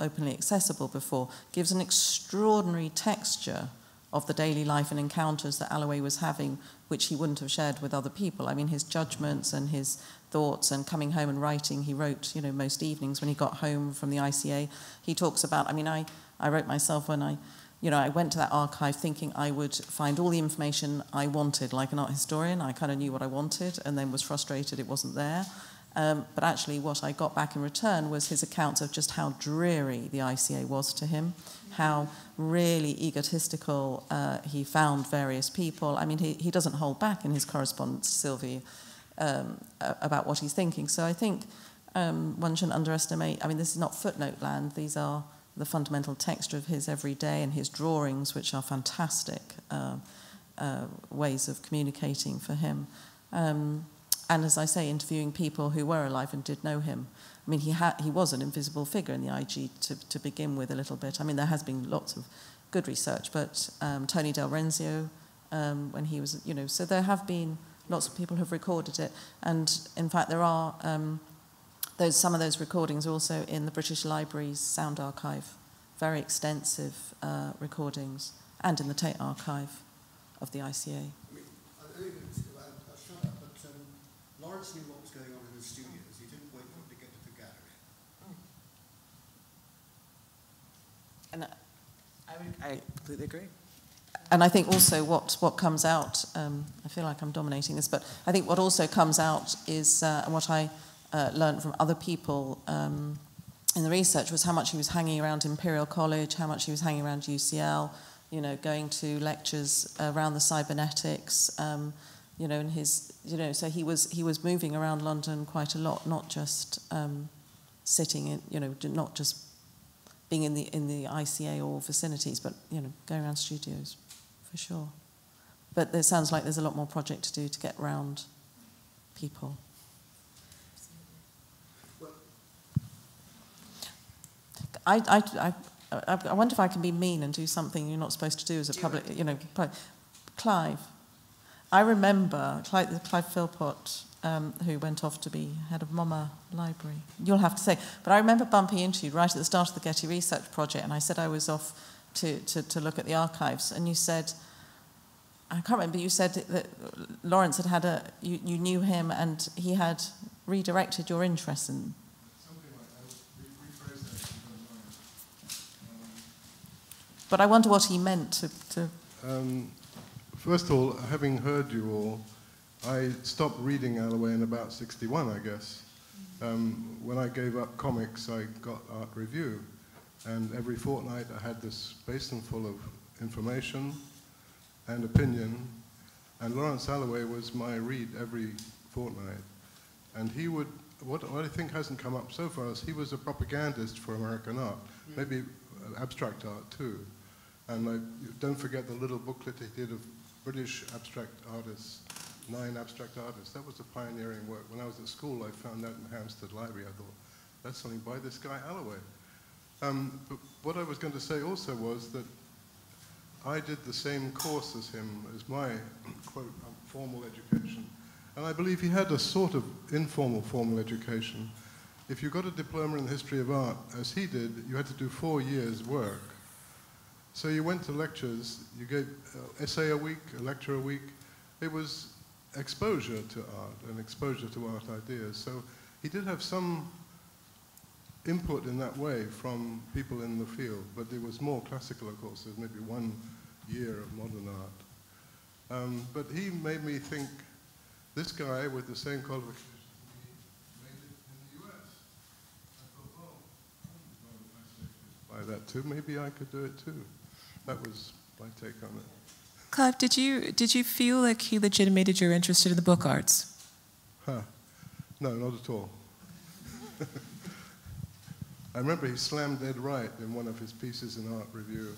openly accessible before, gives an extraordinary texture of the daily life and encounters that Alloway was having, which he wouldn't have shared with other people. I mean, his judgments and his thoughts and coming home and writing, he wrote, you know, most evenings when he got home from the I C A. He talks about, I mean, I, I wrote myself when I, you know, I went to that archive thinking I would find all the information I wanted, like an art historian. I kind of knew what I wanted and then was frustrated it wasn't there. Um, but actually what I got back in return was his accounts of just how dreary the I C A was to him, how really egotistical uh, he found various people. I mean, he, he doesn't hold back in his correspondence to Sylvie um, about what he's thinking. So I think um, one shouldn't underestimate, I mean, this is not footnote land. These are the fundamental texture of his everyday and his drawings, which are fantastic uh, uh, ways of communicating for him. Um, And as I say, interviewing people who were alive and did know him. I mean, he, ha he was an invisible figure in the I G to, to begin with a little bit. I mean, there has been lots of good research, but um, Tony Del Renzio, um, when he was, you know, so there have been lots of people who have recorded it. And in fact, there are, um, those, some of those recordings also in the British Library's Sound Archive, very extensive uh, recordings, and in the Tate Archive of the I C A. Lawrence knew what was going on in the studios. He didn't wait for him to get to the gallery. Oh. And I, would, I completely agree. And I think also what, what comes out, um, I feel like I'm dominating this, but I think what also comes out is, uh, and what I uh, learned from other people um, in the research, was how much he was hanging around Imperial College, how much he was hanging around U C L, you know, going to lectures around the cybernetics, um, you know, and his, you know, so he was he was moving around London quite a lot, not just um, sitting in, you know, not just being in the in the I C A or vicinities, but you know, going around studios, for sure. But it sounds like there's a lot more project to do to get round people. I, I, I, I wonder if I can be mean and do something you're not supposed to do as a do public, you know, Clive. I remember Clive, Clive Philpot, um, who went off to be head of MoMA Library. You'll have to say. But I remember bumping into you right at the start of the Getty Research Project, and I said I was off to, to, to look at the archives, and you said, I can't remember, you said that Lawrence had had a, you, you knew him and he had redirected your interest in... But I wonder what he meant to... to um, first of all, having heard you all, I stopped reading Alloway in about sixty-one, I guess. Um, when I gave up comics, I got Art Review. And every fortnight I had this basin full of information and opinion. And Lawrence Alloway was my read every fortnight. And he would, what, what I think hasn't come up so far is he was a propagandist for American art. Mm. Maybe abstract art too. And I, don't forget the little booklet he did of British abstract artists, nine abstract artists. That was a pioneering work. When I was at school, I found that in the Hampstead Library. I thought, that's something by this guy Alloway. Um, but what I was going to say also was that I did the same course as him, as my, quote, formal education. And I believe he had a sort of informal formal education. If you got a diploma in the history of art, as he did, you had to do four years' work. So you went to lectures, you gave an essay a week, a lecture a week. It was exposure to art and exposure to art ideas. So he did have some input in that way from people in the field, but it was more classical, of course. There's maybe one year of modern art. Um, but he made me think, this guy with the same qualifications made it in the U S. I thought, oh, I'm not fascinated by that too. Maybe I could do it too. That was my take on it. Clive, did you, did you feel like he legitimated your interest in the book arts? Huh. No, not at all. I remember he slammed Ed Wright in one of his pieces in Art Review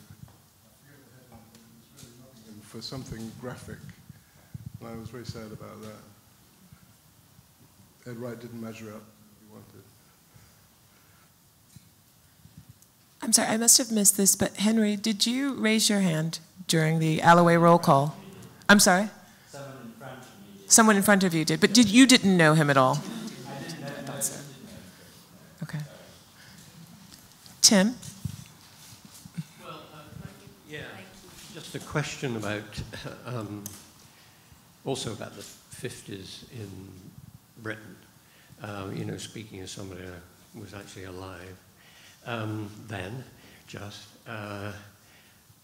for something graphic, and I was very sad about that. Ed Wright didn't measure up what he wanted. I'm sorry, I must have missed this, but Henry, did you raise your hand during the Alloway roll call? I'm sorry? Someone in front of me did. Someone in front of you did, but did, you didn't know him at all? I didn't know him. I thought so. Okay. Tim? Well, uh, yeah, just a question about, um, also about the fifties in Britain. Um, you know, speaking as somebody who was actually alive um, then, just, uh,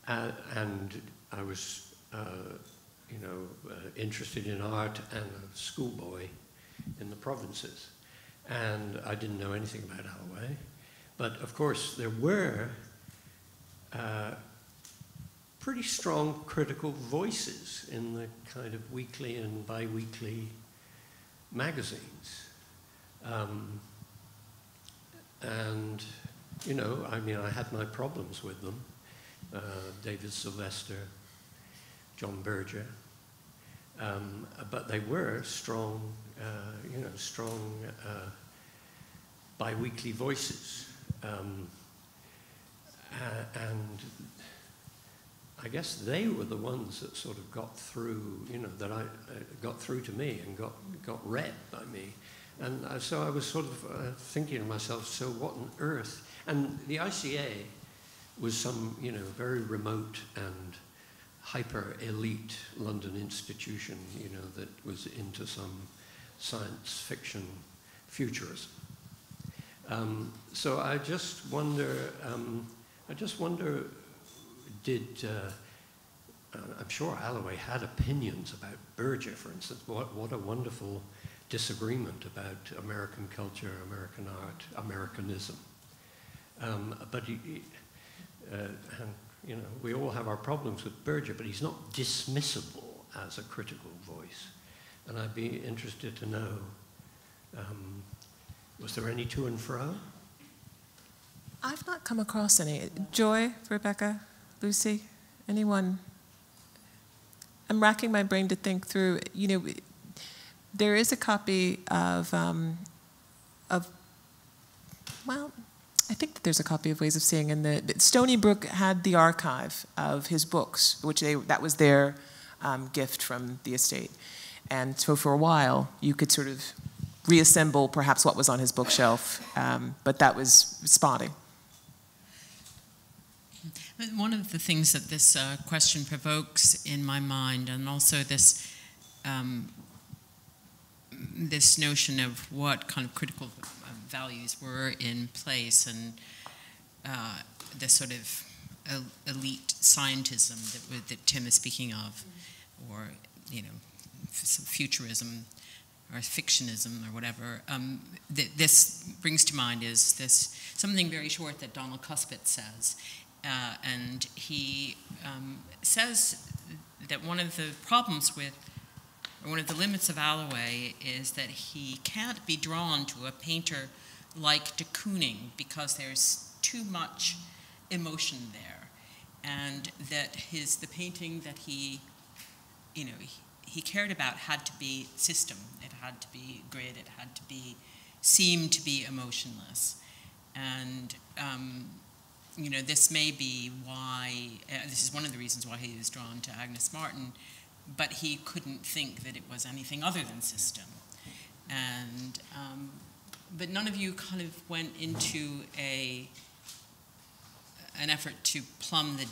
and I was, uh, you know, uh, interested in art and a schoolboy in the provinces. And I didn't know anything about Alloway. But of course, there were uh, pretty strong critical voices in the kind of weekly and bi-weekly magazines. Um, and, you know, I mean, I had my problems with them. Uh, David Sylvester, John Berger. Um, but they were strong, uh, you know, strong uh, bi-weekly voices. Um, uh, and I guess they were the ones that sort of got through, you know, that I uh, got through to me and got got read by me, and uh, so I was sort of uh, thinking to myself, so what on earth? And the I C A was some, you know, very remote and hyper elite London institution, you know, that was into some science fiction futurism. Um, so I just wonder, um, I just wonder, did, uh, I'm sure Alloway had opinions about Berger, for instance. What, what a wonderful disagreement about American culture, American art, Americanism. Um, but, he, he, uh, and, you know, we all have our problems with Berger, but he's not dismissible as a critical voice. And I'd be interested to know, um, was there any to and fro? I've not come across any. Joy, Rebecca, Lucy, anyone? I'm racking my brain to think through. You know, there is a copy of, um, of well, I think that there's a copy of Ways of Seeing in the, Stony Brook had the archive of his books, which they, that was their um, gift from the estate. And so for a while, you could sort of reassemble perhaps what was on his bookshelf, um, but that was spotty. One of the things that this uh, question provokes in my mind, and also this um, this notion of what kind of critical values were in place, and uh, the sort of elite scientism that, that Tim is speaking of, or you know, some futurism or fictionism or whatever. Um, that this brings to mind is this something very short that Donald Cuspit says. Uh, and he um, says that one of the problems with, or one of the limits of Alloway is that he can't be drawn to a painter like de Kooning because there's too much emotion there, and that his the painting that he, you know, he, he cared about had to be system, it had to be grid, it had to be seem to be emotionless, and. Um, You know, this may be why, uh, this is one of the reasons why he was drawn to Agnes Martin, but he couldn't think that it was anything other than system. And, um, but none of you kind of went into a, an effort to plumb the,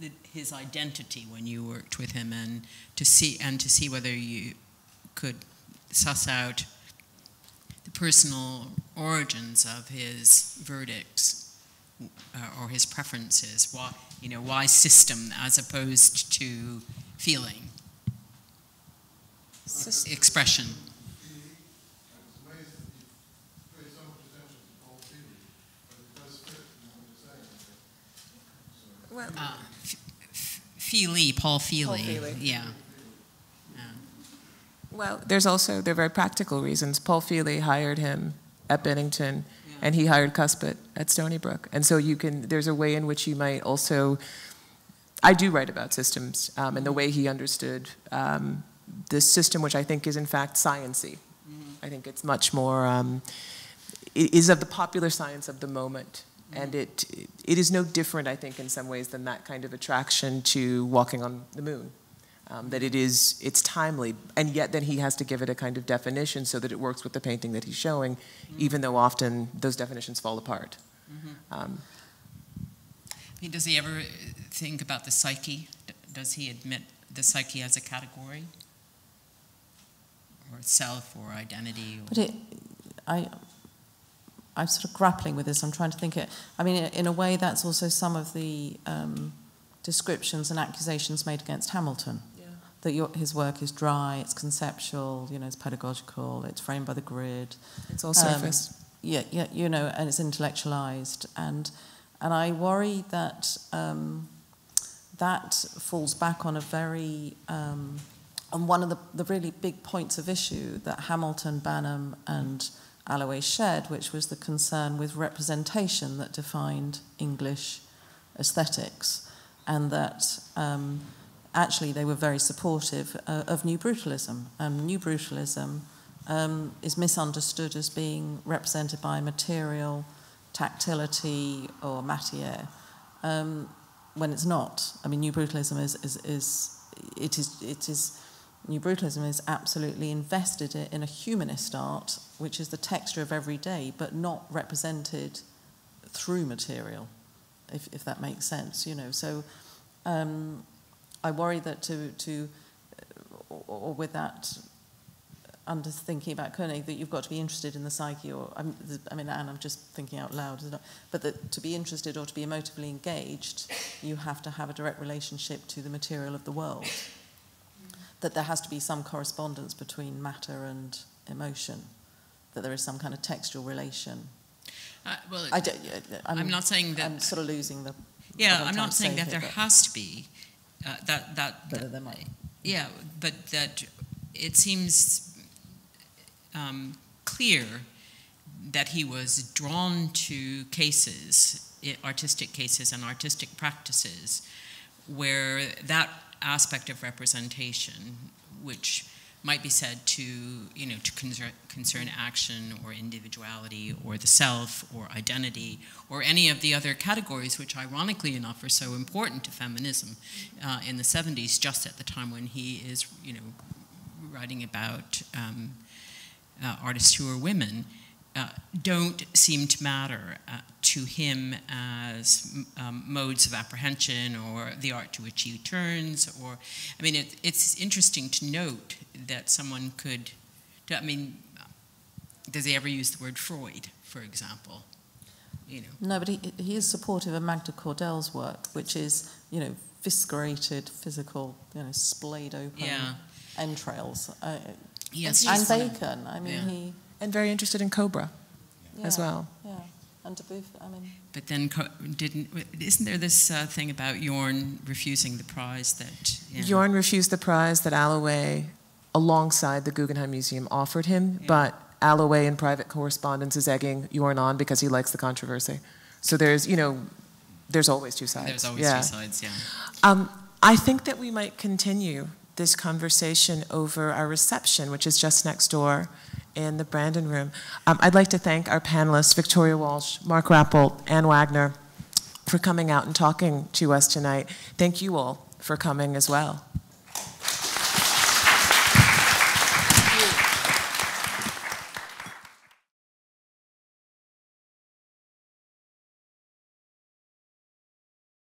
the, his identity when you worked with him, and to see, and to see whether you could suss out the personal origins of his verdicts. Uh, or his preferences, why, you know, why system as opposed to feeling, Sys expression. Well, uh, Feely, Paul Feely, Paul Feely. Yeah. yeah. Well, there's also, there are very practical reasons. Paul Feely hired him at Bennington, and he hired Cuspit at Stony Brook. And so you can, there's a way in which you might also, I do write about systems, um, and the way he understood um, this system, which I think is in fact science-y. Mm-hmm. I think it's much more, um, it is of the popular science of the moment. Mm-hmm. And it, it is no different, I think, in some ways than that kind of attraction to walking on the moon. Um, that it is, it's timely, and yet then he has to give it a kind of definition so that it works with the painting that he's showing, mm-hmm. even though often those definitions fall apart. Mm-hmm. um, I mean, does he ever think about the psyche? Does he admit the psyche as a category? Or self, or identity? Or but it, I, I'm sort of grappling with this, I'm trying to think it, I mean, in a way that's also some of the um, descriptions and accusations made against Hamilton. That your, his work is dry, it's conceptual, you know, it's pedagogical, it's framed by the grid. It's all surface. Um, yeah, yeah, you know, and it's intellectualised, and and I worry that um, that falls back on a very um, on one of the, the really big points of issue that Hamilton, Banham, and Alloway shared, which was the concern with representation that defined English aesthetics, and that. Um, Actually, they were very supportive uh, of New Brutalism. Um, new Brutalism um, is misunderstood as being represented by material, tactility, or matière, um, when it's not. I mean, New Brutalism is, is, is, it is, it is, New Brutalism is absolutely invested in a humanist art, which is the texture of every day, but not represented through material, if, if that makes sense, you know. So, um, I worry that to, to or, or with that, under thinking about Koenig, that you've got to be interested in the psyche, or, I'm, I mean, and I'm just thinking out loud, but that to be interested or to be emotively engaged, you have to have a direct relationship to the material of the world. That there has to be some correspondence between matter and emotion, that there is some kind of textual relation. Uh, well, I don't, I'm, I'm not saying that... I'm sort of losing the... Yeah, I'm not saying that here, there has to be... Uh, that that, that than mine. Yeah, but that it seems um, clear that he was drawn to cases, artistic cases and artistic practices, where that aspect of representation, which might be said to, you know, to concern, concern action or individuality or the self or identity or any of the other categories which, ironically enough, are so important to feminism uh, in the seventies, just at the time when he is, you know, writing about um, uh, artists who are women, uh, don't seem to matter uh, to him as um, modes of apprehension or the art to which he turns. Or, I mean, it, it's interesting to note that someone could, I mean, does he ever use the word Freud, for example? You know. No, but he, he is supportive of Magda Cordell's work, which is, you know, viscerated, physical, you know, splayed open yeah. entrails. Uh, yes, and, and Bacon. I mean, yeah. he and very interested in Cobra yeah. as well. Yeah, and Dubuffet. I mean, but then didn't isn't there this uh, thing about Jorn refusing the prize that yeah. Jorn refused the prize that Alloway, alongside the Guggenheim Museum, offered him, yeah. but Alloway in private correspondence is egging Jorn on because he likes the controversy. So there's, you know, there's always two sides. There's always yeah. two sides, yeah. Um, I think that we might continue this conversation over our reception, which is just next door in the Brandon Room. Um, I'd like to thank our panelists, Victoria Walsh, Mark Rappelt, Ann Wagner, for coming out and talking to us tonight. Thank you all for coming as well.